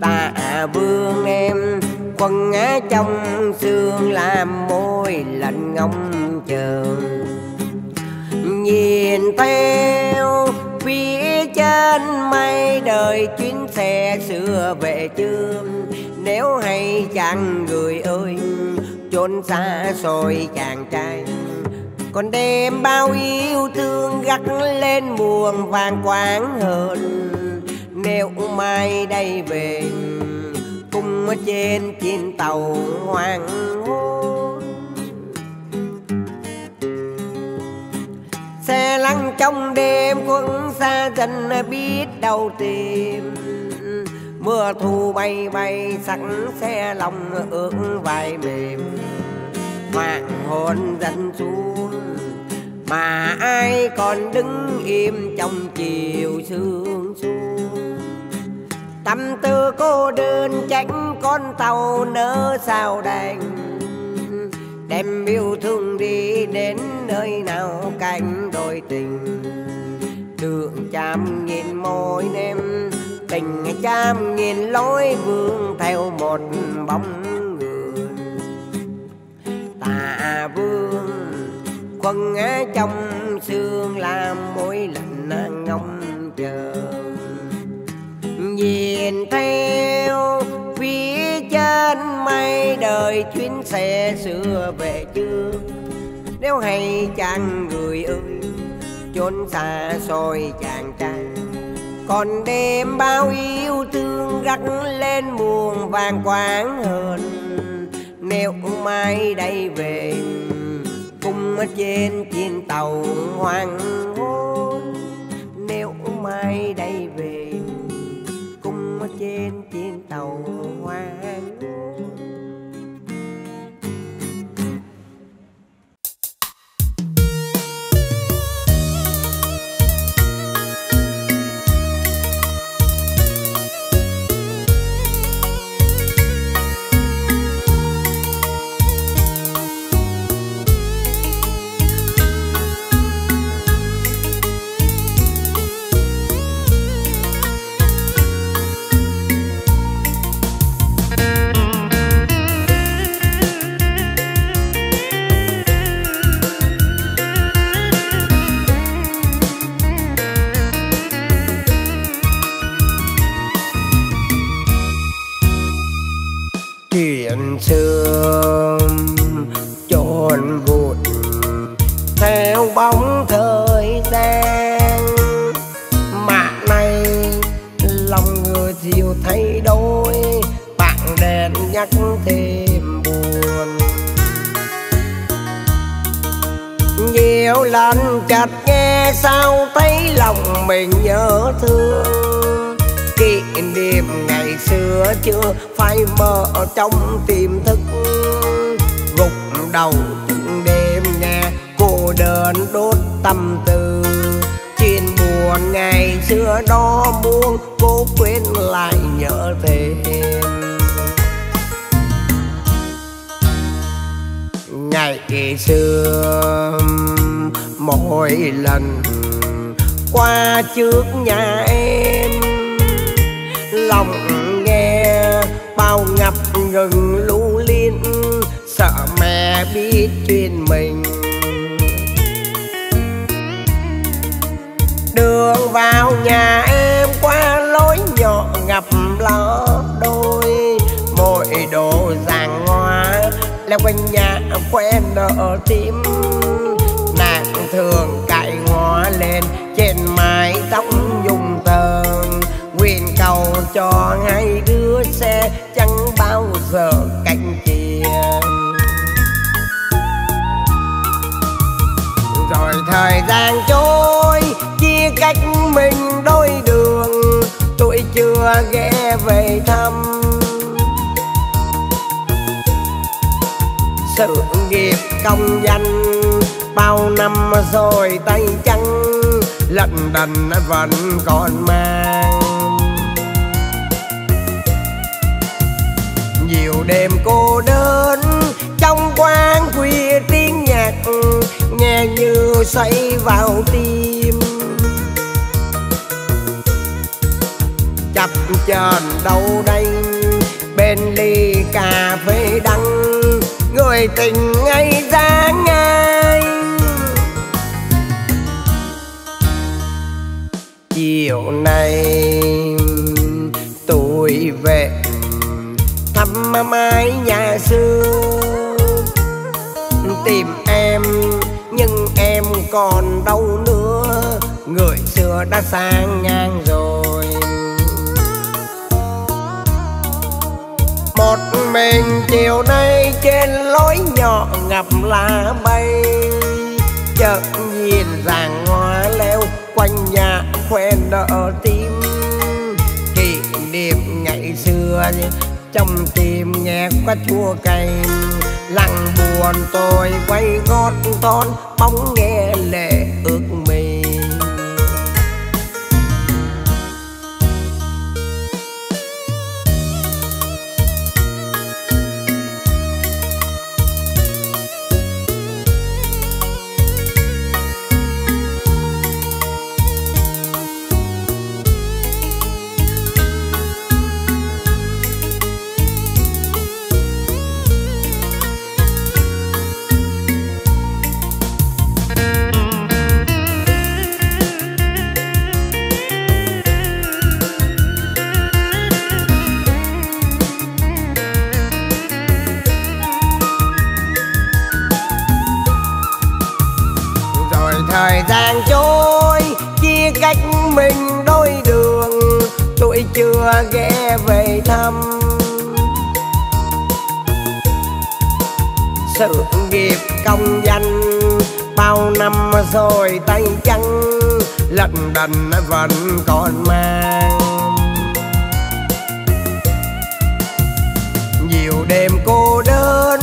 Ta vương em quần á trong xương làm môi lạnh ngóng chờ, nhìn theo phía trên mây đời chuyến xe xưa về chưa. Nếu hay chàng người ơi chốn xa xôi chàng trai, còn đem bao yêu thương gắt lên muôn vàng quán hơn. Nếu mai đây về cùng ở trên trên tàu hoàng hôn, xe lăn trong đêm quân xa dần biết đâu tìm. Mưa thu bay bay sẵn xe lòng ước vai mềm, hoàng hôn dần xuống mà ai còn đứng im trong chiều sương xuống. Tâm tư cô đơn tránh con tàu nỡ sao đành, đem yêu thương đi đến nơi nào cánh đôi tình. Đường trăm nghìn môi nem tình trăm nghìn lối vương theo một bóng người. Tà vương quần á trong xương làm mỗi lần ngóng chờ, nhìn theo phía trên mây đời chuyến xe xưa về chưa. Nếu hay chàng người ơi chốn xa xôi chàng trai, còn đêm bao yêu thương gắt lên muôn vàng quán hơn. Nếu mai đây về cùng ở trên trên tàu hoàng hôn, nếu mai đây về cùng ở trên trên tàu hoàng hôn. Trong tiềm thức gục đầu đêm nghe cô đơn đốt tâm tư chuyện buồn ngày xưa đó buông cô quên lại nhớ thêm. Ngày xưa mỗi lần qua trước nhà em lòng nghe bao ngập ngừng lũ liên sợ mẹ biết chuyện mình. Đường vào nhà em qua lối nhỏ ngập lá đôi, mỗi đồ giàng hoa leo quanh nhà quen nợ tím. Nàng thường cạy hoa lên trên mái tóc dùng tờn, nguyện cầu cho hai đứa xe chẳng bao giờ cạnh chia. Rồi thời gian trôi chia cách mình đôi đường, tôi chưa ghé về thăm. Sự nghiệp công danh bao năm rồi tay trắng, lận đần vẫn còn mang. Nhiều đêm cô đơn trong quán khuya tiếng nhạc nghe như xoáy vào tim. Chập chờn đâu đây bên ly cà phê đắng, người tình ngay ra ngay. Chiều nay tôi về thăm mái nhà xưa, tìm em nhưng em còn đâu nữa, người xưa đã sang ngang rồi. Một mình chiều nay trên lối nhỏ ngập lá bay, chợt nhìn rạng hoa leo quanh nhà khoen đỡ tim. Kỷ niệm ngày xưa trong tim nghe quá chua cay, lặng buồn tôi quay gót con bóng nghe lệ ước mì. Thời gian trôi chia cách mình đôi đường, tôi chưa ghé về thăm. Sự nghiệp công danh bao năm rồi tay trắng, lần đần vẫn còn mang. Nhiều đêm cô đơn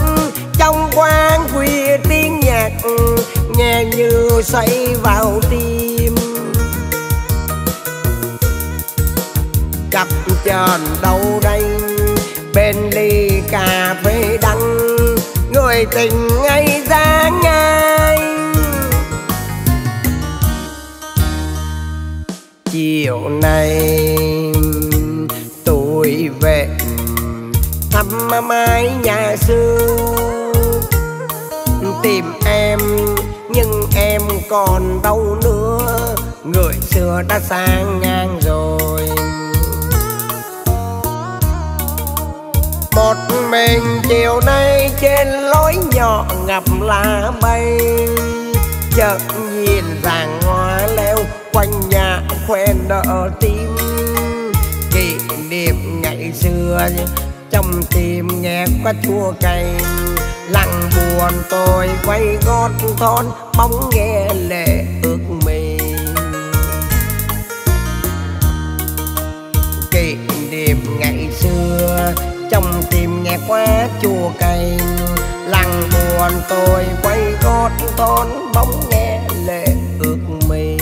trong quán khuya tiếng nhạc nghe như xoáy vào tim. Chập chờn đâu đây bên ly cà phê đắng, người tình ngay ra ngay. Chiều nay tôi về thăm mái nhà xưa, tìm em nhưng em còn đâu nữa, người xưa đã sang ngang rồi. Một mình chiều nay trên lối nhỏ ngập lá bay, chợt nhìn rạng hoa leo quanh nhà khoen đỡ tim. Kỷ niệm ngày xưa trong tim nghe quá chua cay, lặng buồn tôi quay gót thon bóng nghe lệ ước mì. Kỷ niệm ngày xưa trong tim nghe quá chua cay, lặng buồn tôi quay gót thon bóng nghe lệ ước mì.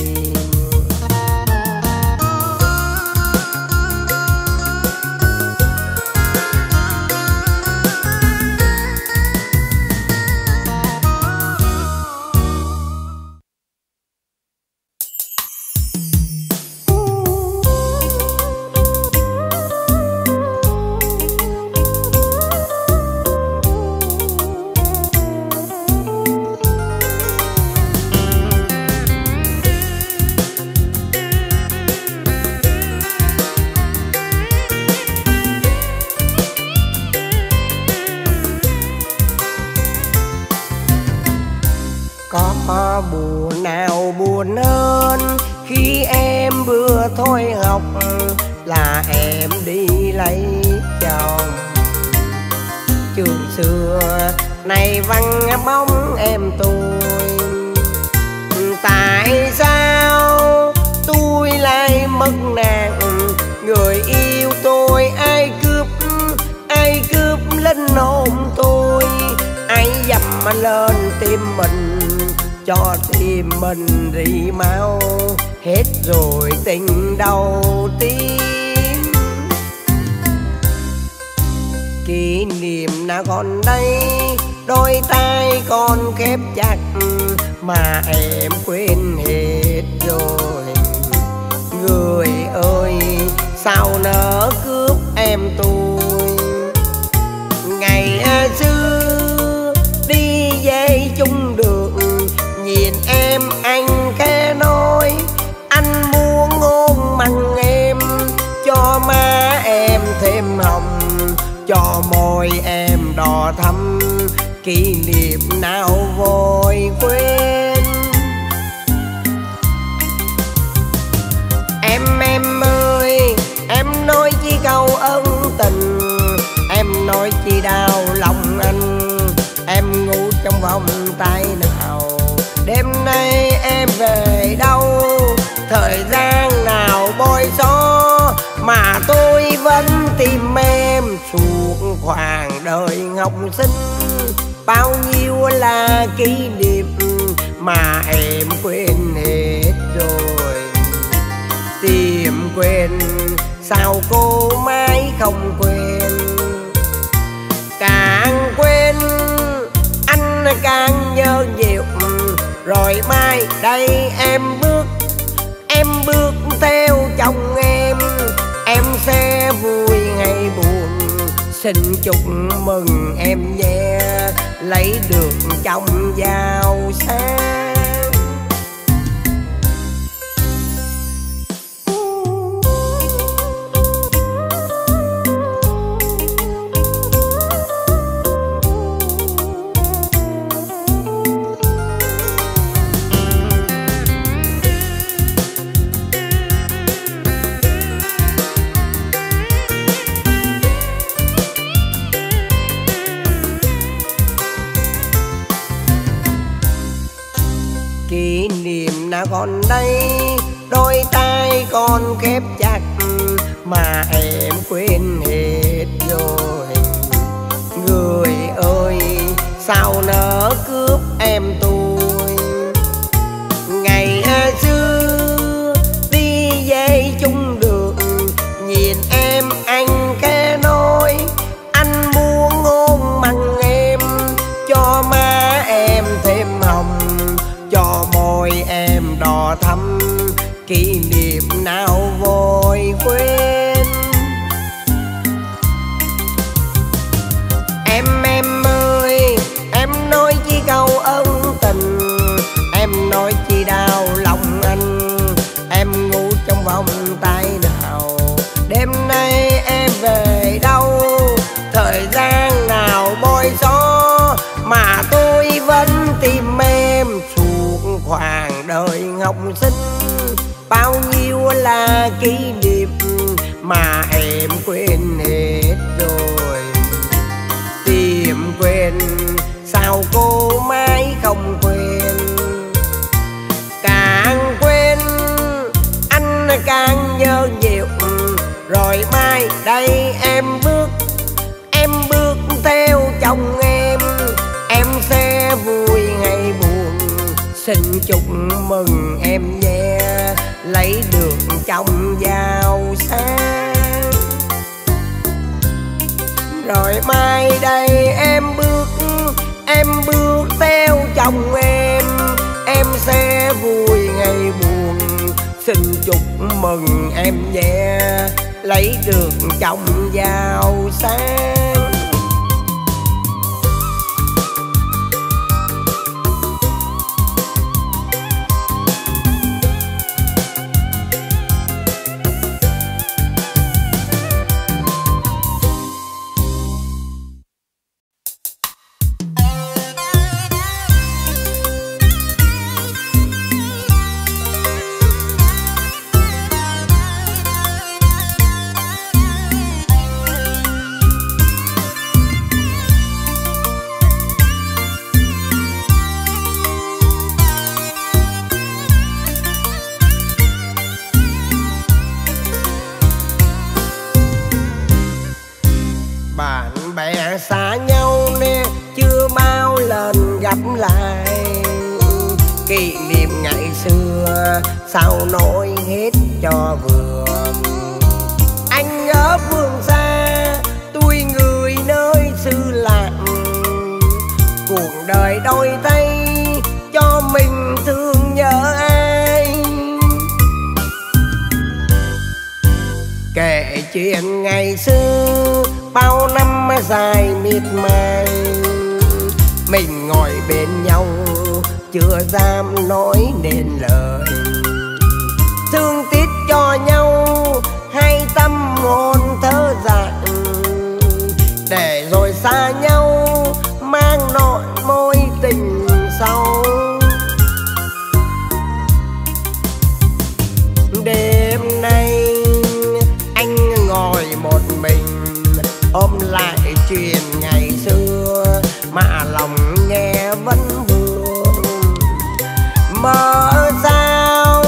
Có buồn nào buồn hơn khi em vừa thôi học là em đi lấy chồng. Trường xưa này vắng bóng em tôi, tại sao tôi lại mất nàng? Người yêu tôi ai cướp, ai cướp linh hồn tôi, ai dầm lên tim mình cho tim mình rỉ máu. Hết rồi tình đầu tiên, kỷ niệm nào còn đây, đôi tay còn khép chặt mà em quên hết rồi. Người ơi sao nỡ cướp em tôi. Ngày xưa đi về chung đường, nhìn em anh khẽ nói anh muốn hôn mặn em, cho má em thêm hồng, cho môi em đỏ thắm, kỷ niệm nào vội quên. Em em ơi, em nói chi câu ân tình, em nói chi đau lòng anh, em ngủ trong vòng tay nào. Đêm nay em về đâu, thời gian nào bôi gió, mà tôi vẫn tìm em suốt khoảng đời học sinh. Bao nhiêu là kỷ niệm mà em quên hết rồi. Tìm quên sao cô mãi không quên. Càng quên anh càng nhớ nhiều. Rồi mai đây em bước, em bước theo chồng em, em sẽ vui hay buồn. Xin chúc mừng em nhé, lấy được chồng giàu sang. Kỷ niệm nào còn đây, đôi tay còn khép chặt, mà em quên hết rồi. Người ơi sao nỡ cướp em tôi. Ngày xưa đi về chung đường, nhìn em anh khẽ nói anh muốn hôn mặn em, cho má em thêm hồng, cho môi em đỏ thắm, kỷ niệm nào vội quên. Em em ơi, em nói chi câu ân tình, em nói chi đau lòng anh, em ngủ trong vòng tay nào. Đêm nay em về đâu, thời gian nào bôi gió, mà tôi vẫn tìm em khoảng đời học sinh. Bao nhiêu là kỷ niệm mà em quên hết rồi. Tìm quên sao cô mãi không quên. Càng quên anh càng nhớ nhiều. Rồi mai đây em bước, em bước theo chồng em, em sẽ vui hay buồn. Xin chúc mừng em nhé, lấy được chồng giàu sang. Rồi mai đây em bước, em bước theo chồng em, em sẽ vui hay buồn. Xin chúc mừng em nhé, lấy được chồng giàu sang. Lại kỷ niệm ngày xưa sao nói hết cho vừa. Anh ở phương xa, tôi người nơi xứ lạ, cuộc đời đôi tay cho mình chuyện ngày xưa bao năm dài miệt mài, mình ngồi bên nhau chưa dám nói nên lời, thương tiếc cho nhau hai tâm hồn thơ dại, để rồi xa nhau mang nỗi mối tình sâu. Đêm nay anh ngồi một mình ôm lại chuyện ngày xưa mà lòng nghe vẫn buồn. Mở dao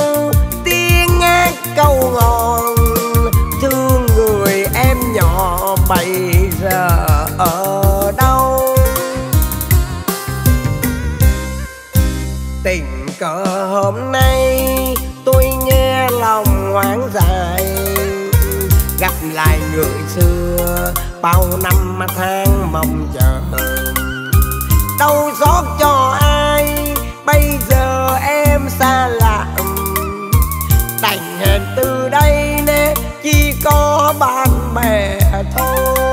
tiếng hát câu ngòn, thương người em nhỏ bây giờ ở đâu. Tình cờ hôm nay tôi nghe lòng hoang dại, gặp lại người xưa bao năm tháng mong chờ. Đau xót cho ai bây giờ em xa lạ, đành hẹn từ đây nè chỉ có bạn bè thôi.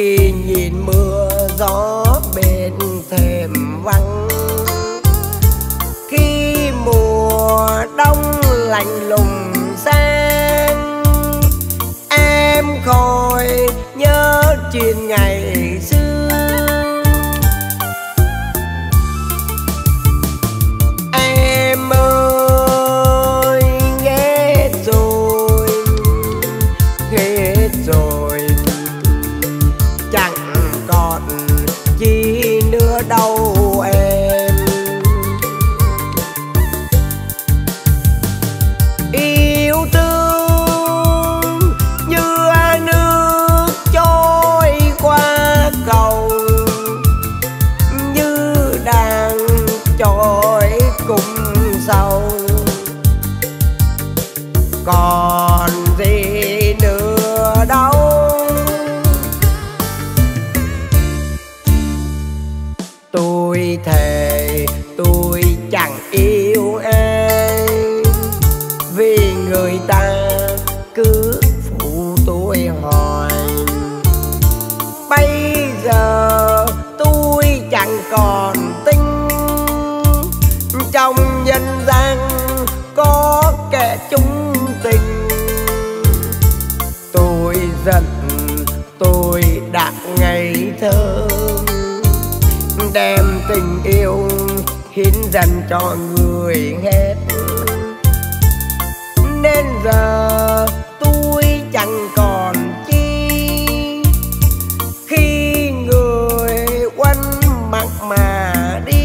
khi nhìn mưa gió bên thềm vắng, khi mùa đông lạnh lùng sang, em khỏi nhớ chuyện ngày xưa. Em ơi ghét rồi, ghét rồi, chẳng còn chi nữa đâu em. Yêu thương như nước trôi qua cầu, như đang trôi cùng sau, còn gì nữa đâu. Tôi thề tôi chẳng yêu ai, vì người ta cứ phụ tôi hoài. Bây giờ tôi chẳng còn tin trong nhân gian có kẻ chung tình. Tôi giận tôi đã ngây thơ, đem tình yêu hiến dành cho người hết, nên giờ tôi chẳng còn chi khi người quanh mặt mà đi.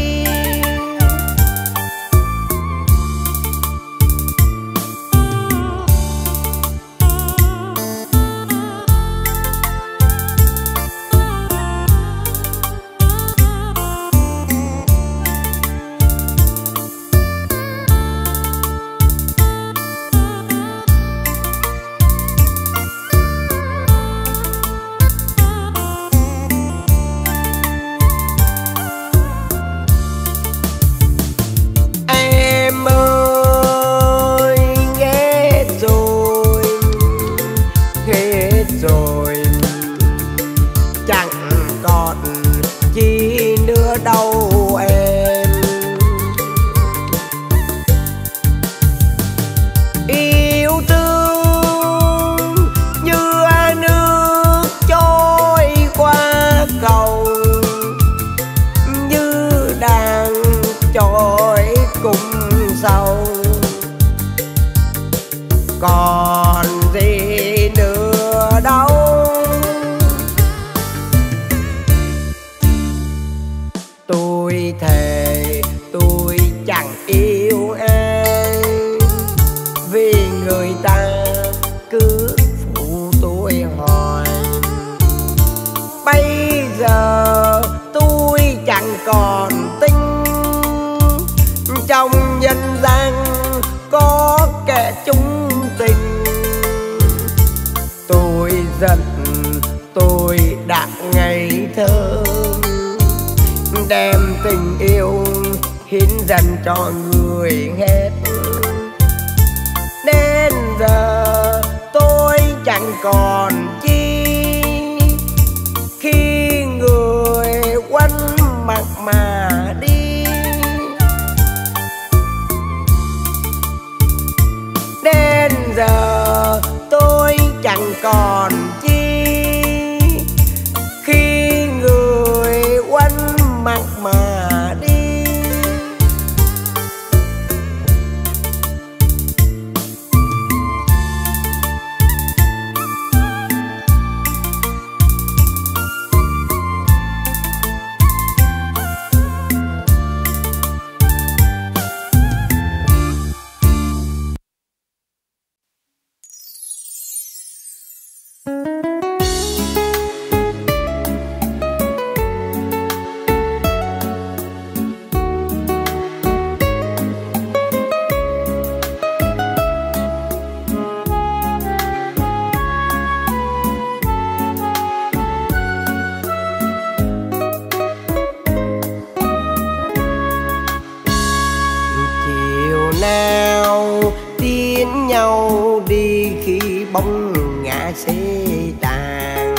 Đâu em yêu thương như nước trôi qua cầu, như đang trôi cùng sau, còn gì nữa đâu. Tôi thề tôi chẳng yêu ai, vì người ta cứ phụ tôi hoài. Bây giờ tôi chẳng còn tin trong nhân gian có kẻ chung tình. Tôi giận tôi đã ngây thơ, đem tình yêu hiến dành cho người hết, nên giờ tôi chẳng còn chi khi người quanh mặt mà đi. Nên giờ tôi chẳng còn chi khi người quanh mặt mà đi. Đi khi bóng ngã xế tàn,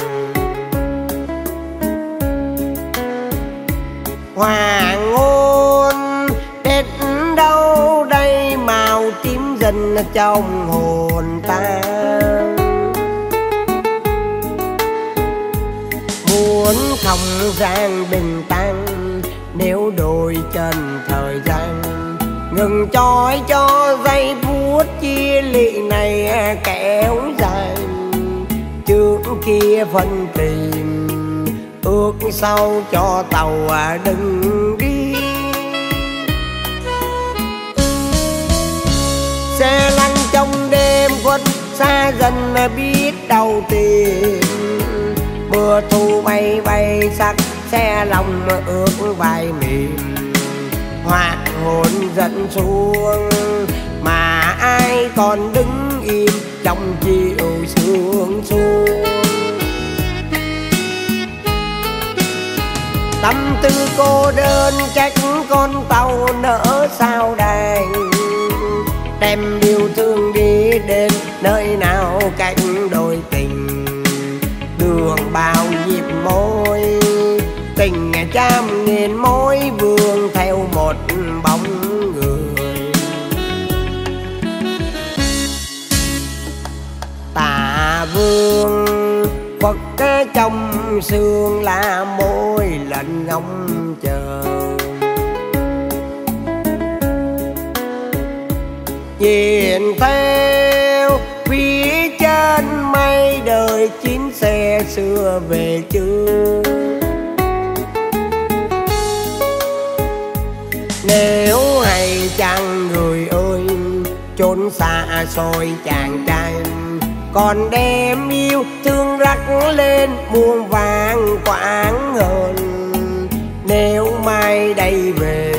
hòa ngôn đến đâu đây màu tím dần trong hồn ta. Muốn không gian bình tăng nếu đổi trần thời gian, ngừng trói cho dây vuốt chia lị này kéo dài. Trước kia phân tìm ước sau cho tàu đừng đi, xe lăn trong đêm khuất xa dần biết đâu tìm. Mưa thu bay bay sắc xe lòng ước vai mềm, hoảng hồn dẫn xuống mà ai còn đứng im trong chiều sương xuống. Tâm tư cô đơn trách con tàu nỡ sao đành, đem yêu thương đi đến nơi nào cạnh đôi tình. Đường bao nhịp môi tình trăm nghìn mối vương theo một bóng người. Tà vương Phật trong sương là mỗi lần ngóng chờ, nhìn theo quý trên mây đời chín xe xưa về chưa. Nếu hay chăng người ơi trốn xa xôi chàng trai, còn đem yêu thương rắc lên muôn vàng quãng hơn. Nếu mai đây về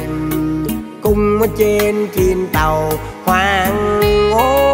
cùng trên chìm tàu hoàng hôn.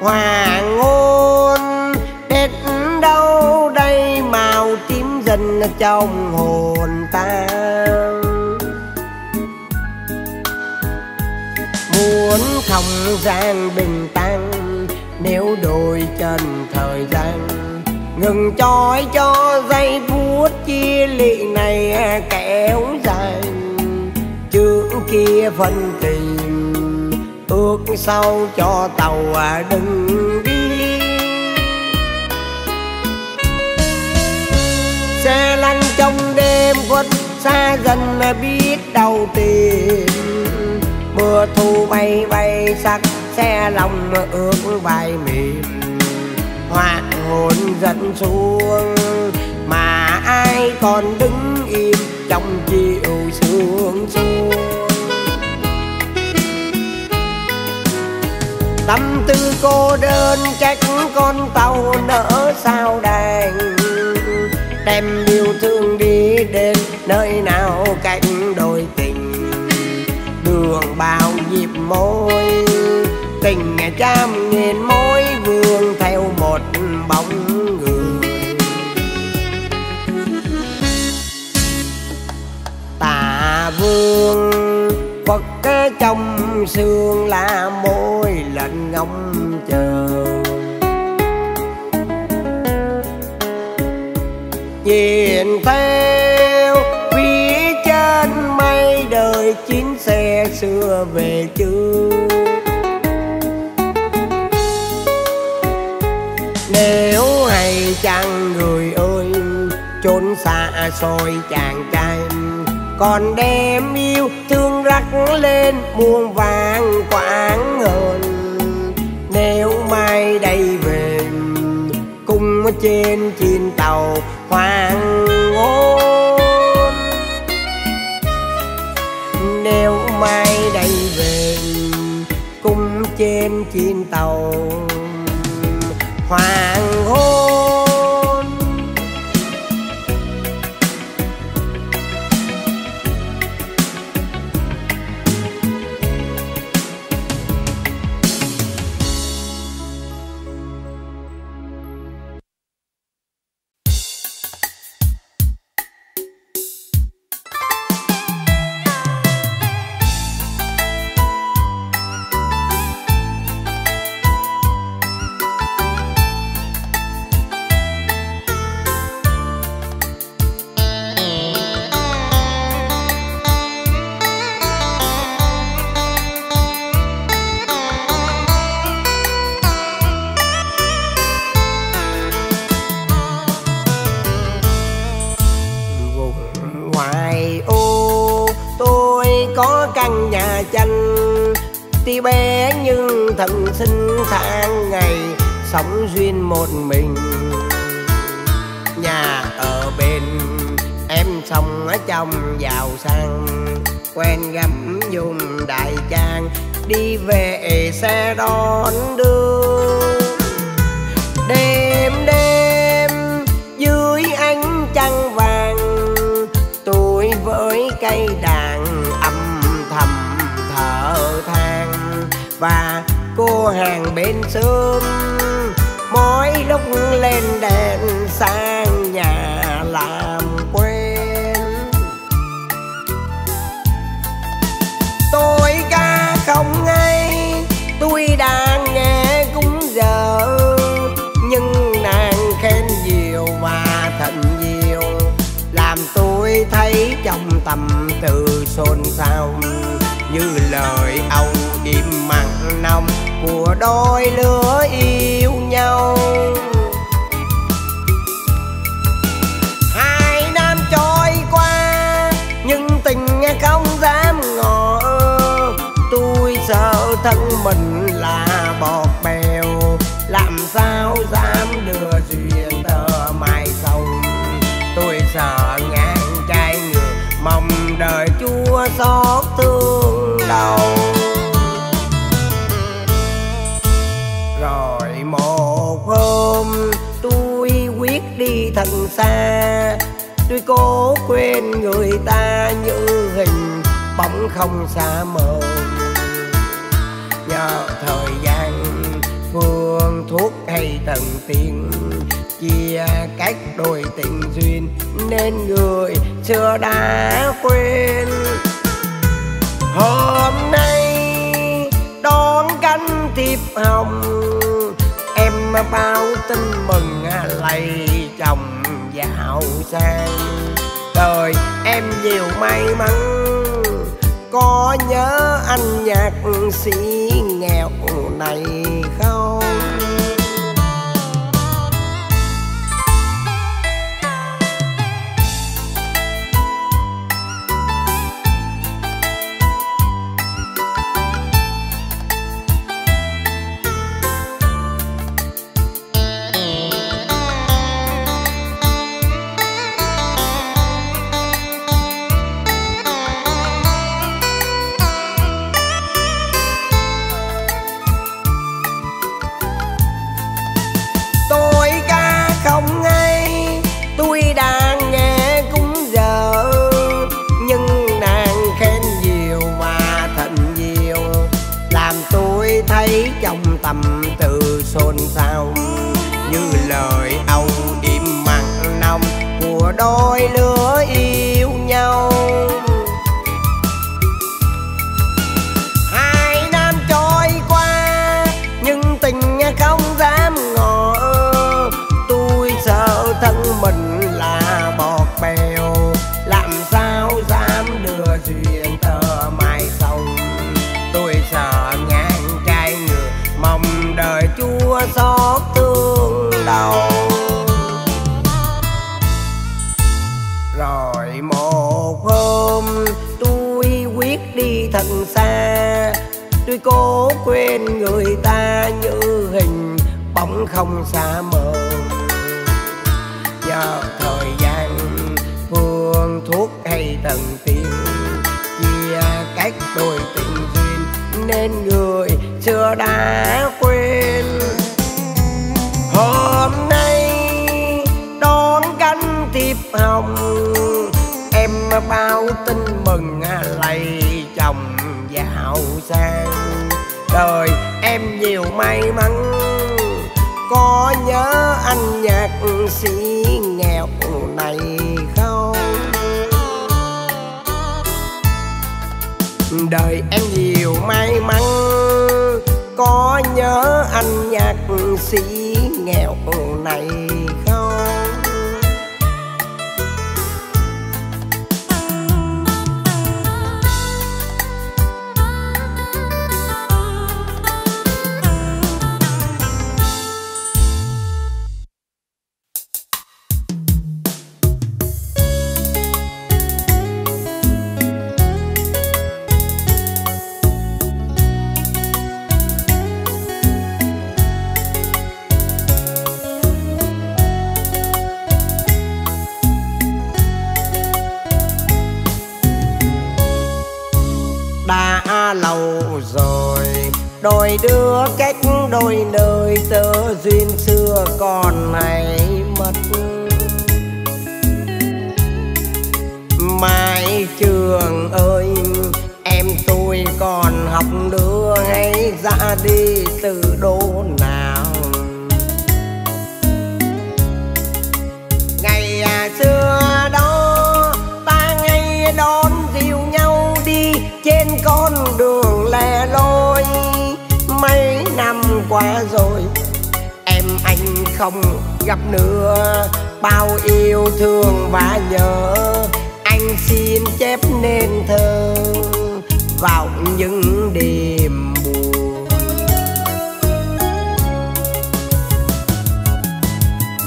Hoàng hôn đến đâu đây màu tím dần trong hồn ta. Muốn không gian bình tăng nếu đổi trần thời gian, ngừng trói cho dây vuốt chia lị này kéo dài. Trước kia phân tìm ước sau cho tàu đừng đi, xe lăn trong đêm khuất xa dần biết đâu tìm. Mưa thu bay bay sắc xe lòng ước vai mềm, hoảng hồn dẫn xuống mà ai còn đứng im trong chiều sương xuống. Tâm tư cô đơn trách con tàu nỡ sao đành, đem yêu thương đi đến nơi nào cạnh đôi tình. Đường bao nhịp môi tình trăm nghìn mối vương theo một bóng người. Tà vương Phật trong sương là mỗi lần ngóng chờ, nhìn theo quý trên mây đời chín xe xưa về chưa. Nếu hay chăng người ơi trốn xa xôi chàng trai, còn đem yêu thương rắc lên muôn vàng quãng hơn. Nếu mai đây về cùng trên chìm tàu hoàng hôn. Nếu mai đây có căn nhà tranh, tuy bé nhưng thần sinh tháng ngày sống duyên một mình. Nhà ở bên em xong ở chồng giàu sang, quen gắm dùng đại trang, đi về xe đón đưa. Đêm đêm dưới ánh trăng vàng, tôi với cây đàn âm thầm thở than, và cô hàng bên sớm mỗi lúc lên đèn sang nhà làm quen. Tôi ca không hay tôi đang nghe cũng giờ, nhưng nàng khen nhiều và thầm nhiều, làm tôi thấy trong tâm tư xôn xao, như lời âu im mặn nồng của đôi lứa yêu nhau. Hai năm trôi qua nhưng tình không dám ngỏ, tôi sợ thân mình là bọt bèo, làm sao dám lừa duyên tờ mai sông. Tôi sợ ngang trái ngược, mong đời Chúa xót thương đầu. Rồi một hôm tôi quyết đi thật xa, tôi cố quên người ta như hình bóng không xa mờ. Nhờ thời gian phương thuốc hay thần tiên chia cách đôi tình duyên, nên người xưa đã quên. Hôm nay đón cánh thiệp hồng, em báo tin mừng lấy chồng giàu sang. Đời em nhiều may mắn, có nhớ anh nhạc sĩ nghèo này không? Tâm tư xôn xao như lời âu im mặn nồng của đôi lứa yêu nhau. Hai năm trôi qua nhưng tình không dám ngỏ, tôi sợ thân mình là bọt bèo, làm sao dám đưa duyên tờ mai sông. Tôi sợ đời Chúa xót thương đầu. Rồi một hôm tôi quyết đi thật xa, tôi cố quên người ta như hình bóng không xa mờ. Do thời gian phương thuốc hay thần tiên chia cách đôi tình duyên, nên người xưa đã quên. Hôm nay đón cánh thiệp hồng, em báo tin mừng lấy chồng giàu sang. Đời em nhiều may mắn, có nhớ anh nhạc sĩ nghèo này không? Đời em nhiều may mắn, có nhớ anh nhạc sĩ nghèo này không? nhau rồi, đôi đứa cách đôi nơi, tớ duyên xưa còn này mất. Mai trường ơi, em tôi còn học nữa hay ra đi từ đô nào. Ngày xưa đó ta ngay đón dìu nhau đi trên con đường lẻ loi. Mấy năm qua rồi em anh không gặp nữa, bao yêu thương và nhớ anh xin chép nên thơ vào những đêm buồn.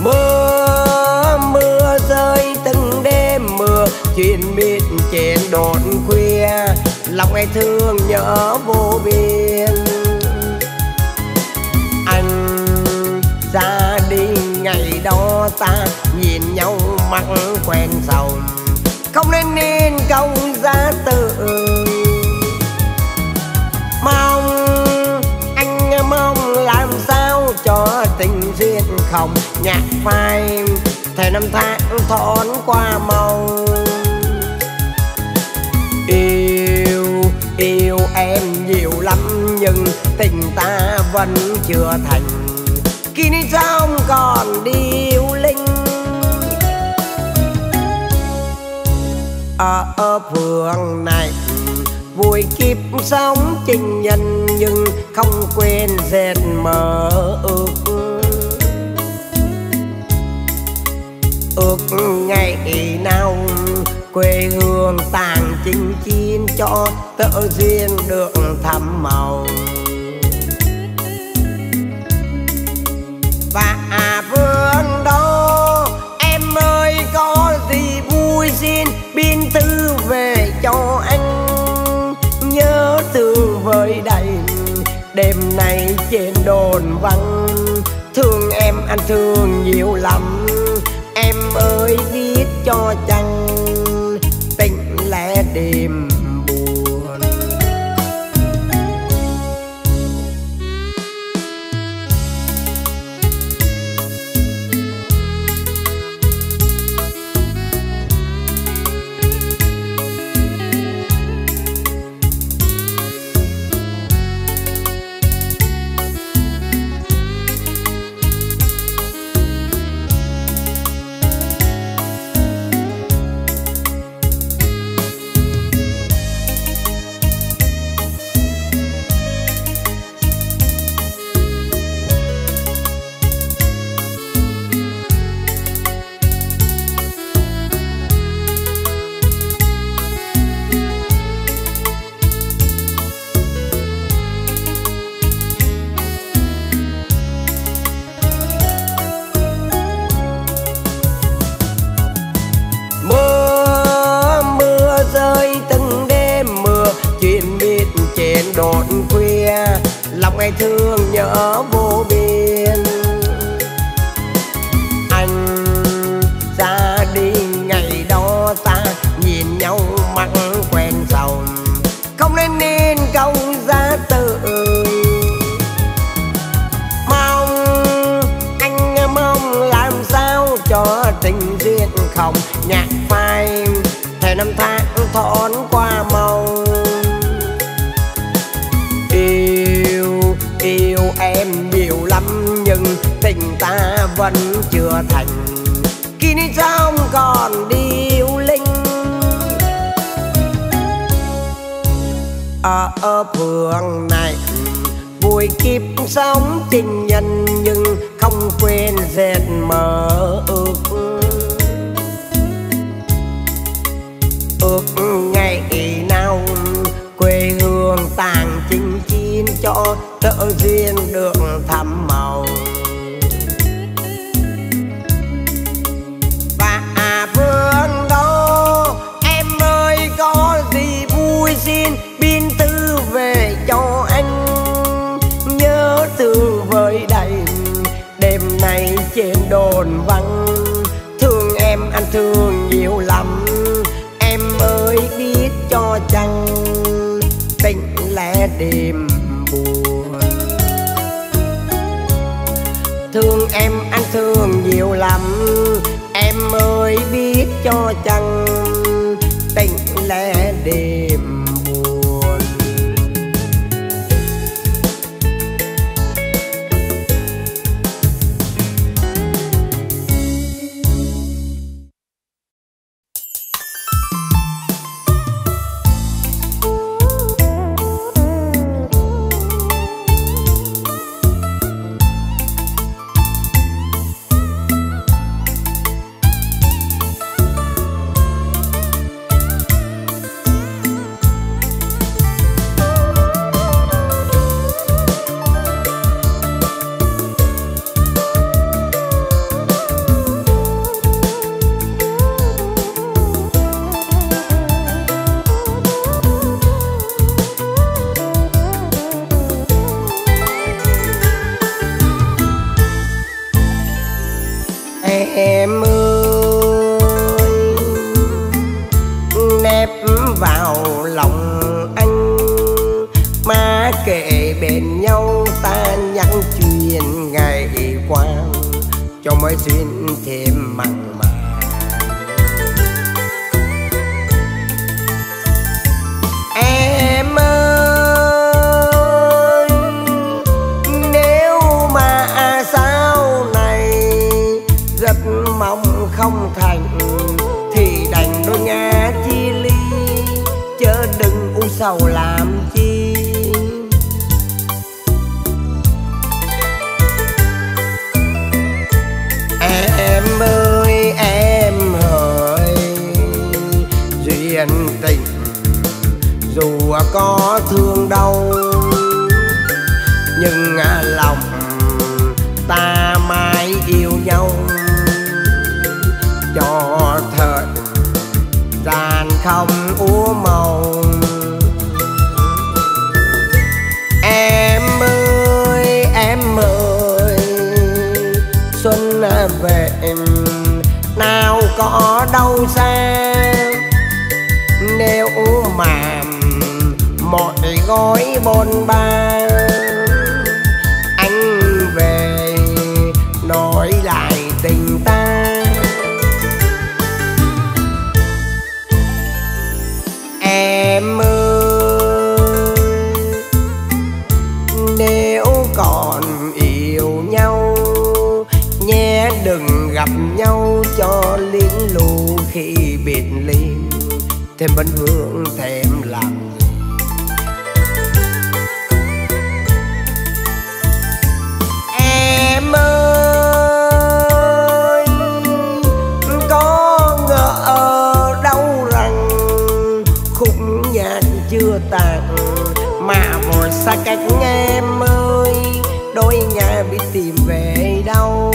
Mưa mưa rơi từng đêm mưa, chuyện biết trên đột khuya, lòng ai thương nhớ vô biên. Anh ra đi ngày đó ta nhìn nhau mắt quen sầu, không nên nên câu giá tự. Mong anh mong làm sao cho tình duyên không nhạt phai, thề năm tháng thón qua màu. Yêu yêu em nhiều lắm nhưng tình ta vẫn chưa thành, khi đi trong còn đi yêu linh. Ở vườn này vui kiếp sống tình nhân, nhưng không quên dệt mơ ước. Ước ngày nào quê hương tàng chinh chiến, cho tợ duyên được thắm màu. Và à vườn đó em ơi có gì vui xin biên thư về cho anh, nhớ thương với đầy đêm nay trên đồn vắng. Thương em anh thương nhiều lắm, em ơi viết cho chăng tình lẽ đêm buồn. Thương nhớ vô biên, anh ra đi ngày đó ta nhìn nhau mắt quen sầu, không nên nên câu giá tự. Mong anh mong làm sao cho tình duyên không nhạt phai, thề năm tháng thón qua màu. Yêu em nhiều lắm nhưng tình ta vẫn chưa thành, khi đi trong còn đi yêu linh. Ở phường này vui kiếp sống tình nhân, nhưng không quên dệt mơ ước. Ước ngày nào quê hương tàng chinh chiến, cho tợ duyên được thắm màu. Và à vườn đó em ơi có gì vui xin biên thư về cho anh, nhớ thương với đầy đêm nay trên đồn vắng. Thương em anh thương nhiều lắm, em ơi biết cho chăng tình lẽ đêm buồn. Thương em anh thương nhiều lắm, em ơi biết cho chăng tình lẽ đêm buồn. Em ơi nép vào lòng anh mà kể bên nhau ta nhắc chuyện ngày qua cho mới duyên thêm mặn mà. Em ơi nếu mà sau này rất mong không thành thì đành đôi ngã chia ly, chớ đừng u sầu làm chi. Em ơi em hỡi duyên tình dù có thương đau, nhưng lòng ta mãi yêu nhau cho thời gian không úa màu. Em ơi em ơi xuân về em nào có đâu xa, nếu mà mọi gói bôn ba anh về nói lại tình ta. Em ơi nếu còn yêu nhau nhé, đừng gặp nhau cho liến lù khi biệt ly thêm bánh vương thêm làm. Em ơi có ngờ đâu rằng khúc nhạc chưa tàn mà vội xa cách em ơi, đôi nhà biết tìm về đâu.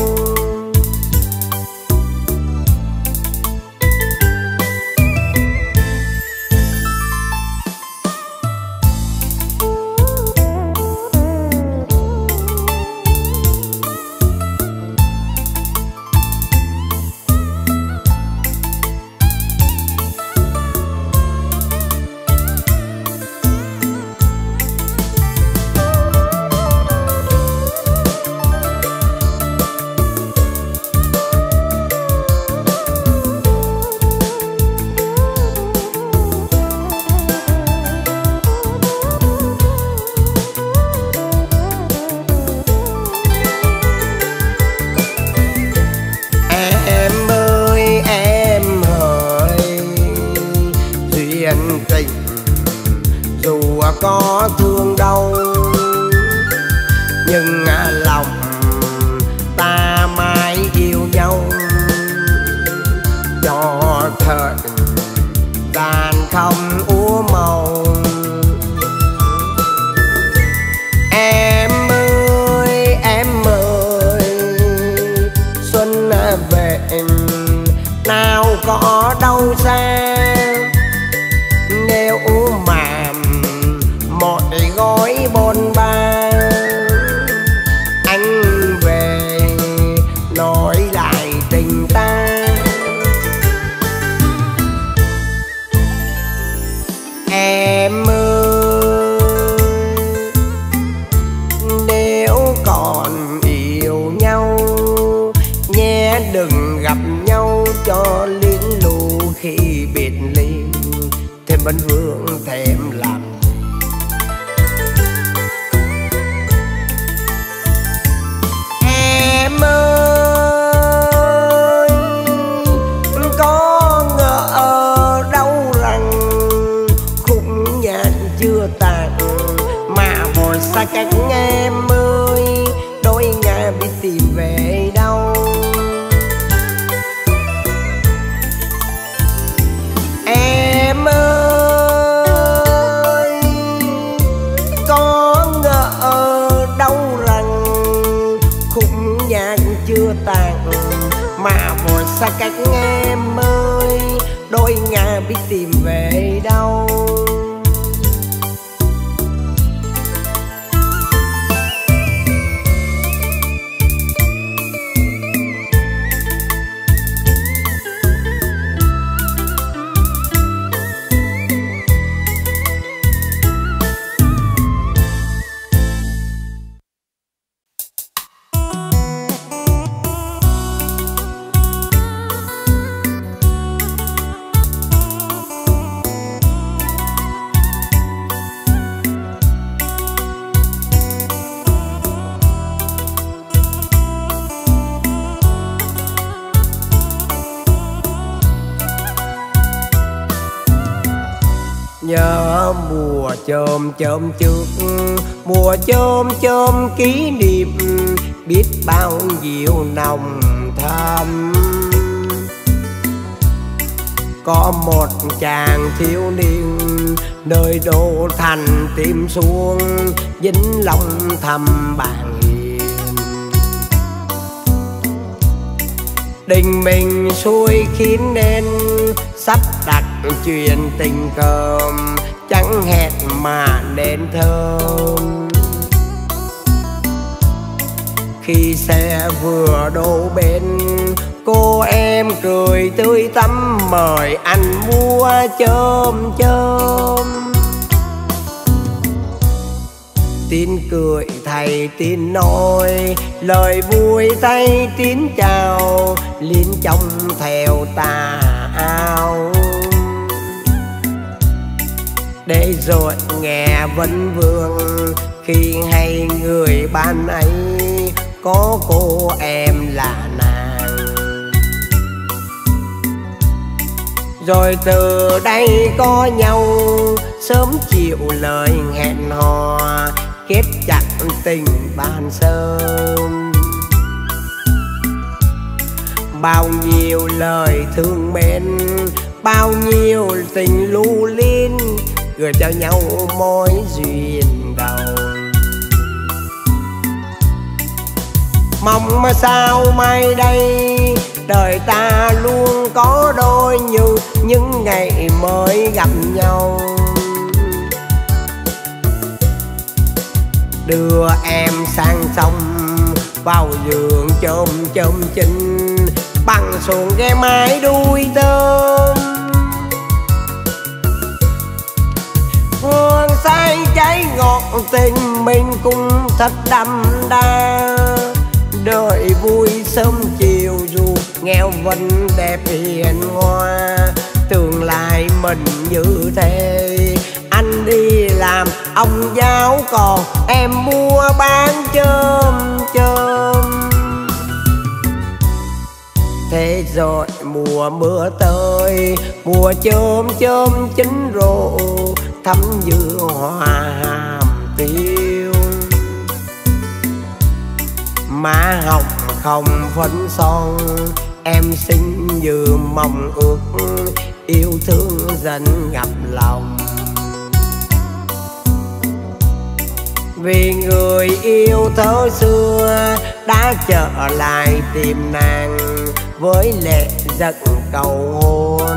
Có thương đau nhưng lòng ta mãi yêu nhau cho thời gian không úa màu. Em ơi em ơi xuân về em nào có đâu xa, nếu mà một gói bôn ba anh về nói lại tình ta. Em ơi vẫn vương thèm làm. Em ơi, có ngờ đâu rằng khúc nhạc chưa tàn mà vội xa cách em ơi, đôi ngày biết tìm về đâu. Mà vội xa cách em ơi, đôi nhà biết tìm về đâu. Nhớ mùa chôm chôm trước, mùa chôm chôm kỷ niệm biết bao nhiêu nồng thắm. Có một chàng thiếu niên nơi đô thành tìm xuống, dính lòng thầm bạn hiền. Đình mình xuôi khiến nên sắp đặt chuyện tình cờ, chẳng hẹn mà nên thơm. Khi xe vừa đổ bên, cô em cười tươi tắm mời anh mua chôm chôm. Tiếng cười thầy tiếng nói, lời vui tay tiếng chào, liên trong theo tà ao. Để rồi nghe vấn vương khi hay người bạn ấy có cô em là nàng. Rồi từ đây có nhau sớm chịu lời hẹn hò, kết chặt tình ban sớm. Bao nhiêu lời thương mến, bao nhiêu tình lưu luyến, gửi cho nhau mối duyên đầu. Mong mà sao mai đây đời ta luôn có đôi, như những ngày mới gặp nhau. Đưa em sang sông vào giường chôm chôm chinh, bằng xuồng ghe mái đuôi tôm. Hương say cháy ngọt tình mình cũng thật đậm đà, đời vui sớm chiều dù nghèo vẫn đẹp hiền hoa. Tương lai mình như thế, anh đi làm ông giáo còn em mua bán chôm chôm. Thế rồi mùa mưa tới, mùa chôm chôm chín rộ, thấm như hoa hàm tiêu. Má học không phấn son, em xinh như mong ước, yêu thương dần ngập lòng. Vì người yêu thớ xưa đã trở lại tìm nàng với lệ giận cầu hôn.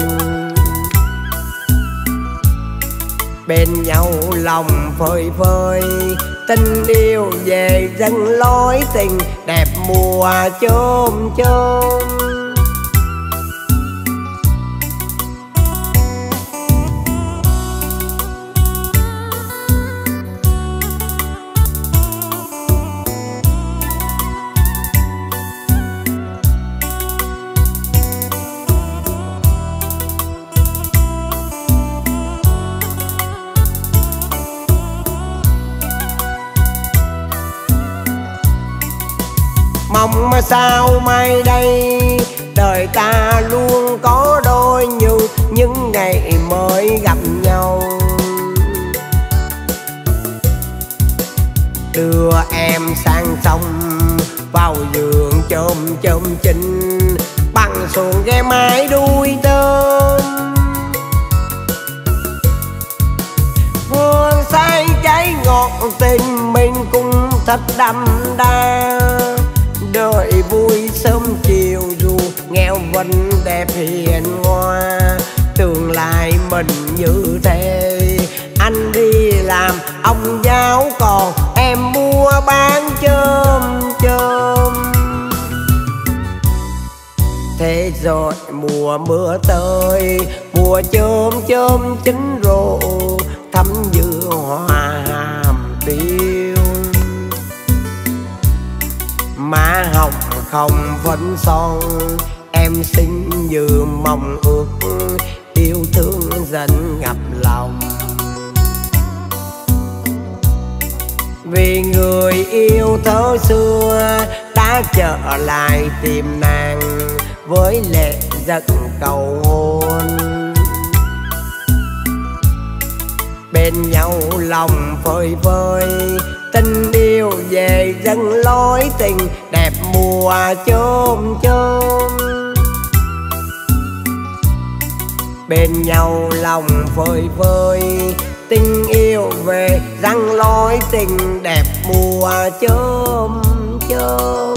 Bên nhau lòng phơi phới, tình yêu về dâng lối tình đẹp mùa chôm chôm. sao mai đây đời ta luôn có đôi như những ngày mới gặp nhau. Đưa em sang sông vào giường chôm chôm chinh, bằng xuồng ghe mái đuôi tên. Hương say cháy ngọt tình mình cũng thật đậm đà, đời vui sớm chiều dù nghèo vẫn đẹp hiền hoa. Tương lai mình như thế, anh đi làm ông giáo còn em mua bán chôm chôm. Thế rồi mùa mưa tới, mùa chôm chôm chín rộ, thắm dừa hoa hàm tiêu. Má hồng không phấn son, em xinh như mong ước, yêu thương dần ngập lòng. Vì người yêu thớ xưa đã trở lại tìm nàng với lệ giận cầu hôn. Bên nhau lòng phơi phới, tình yêu về dâng lối tình đẹp mùa chôm chôm. Bên nhau lòng phơi phới, tình yêu về dâng lối tình đẹp mùa chôm chôm.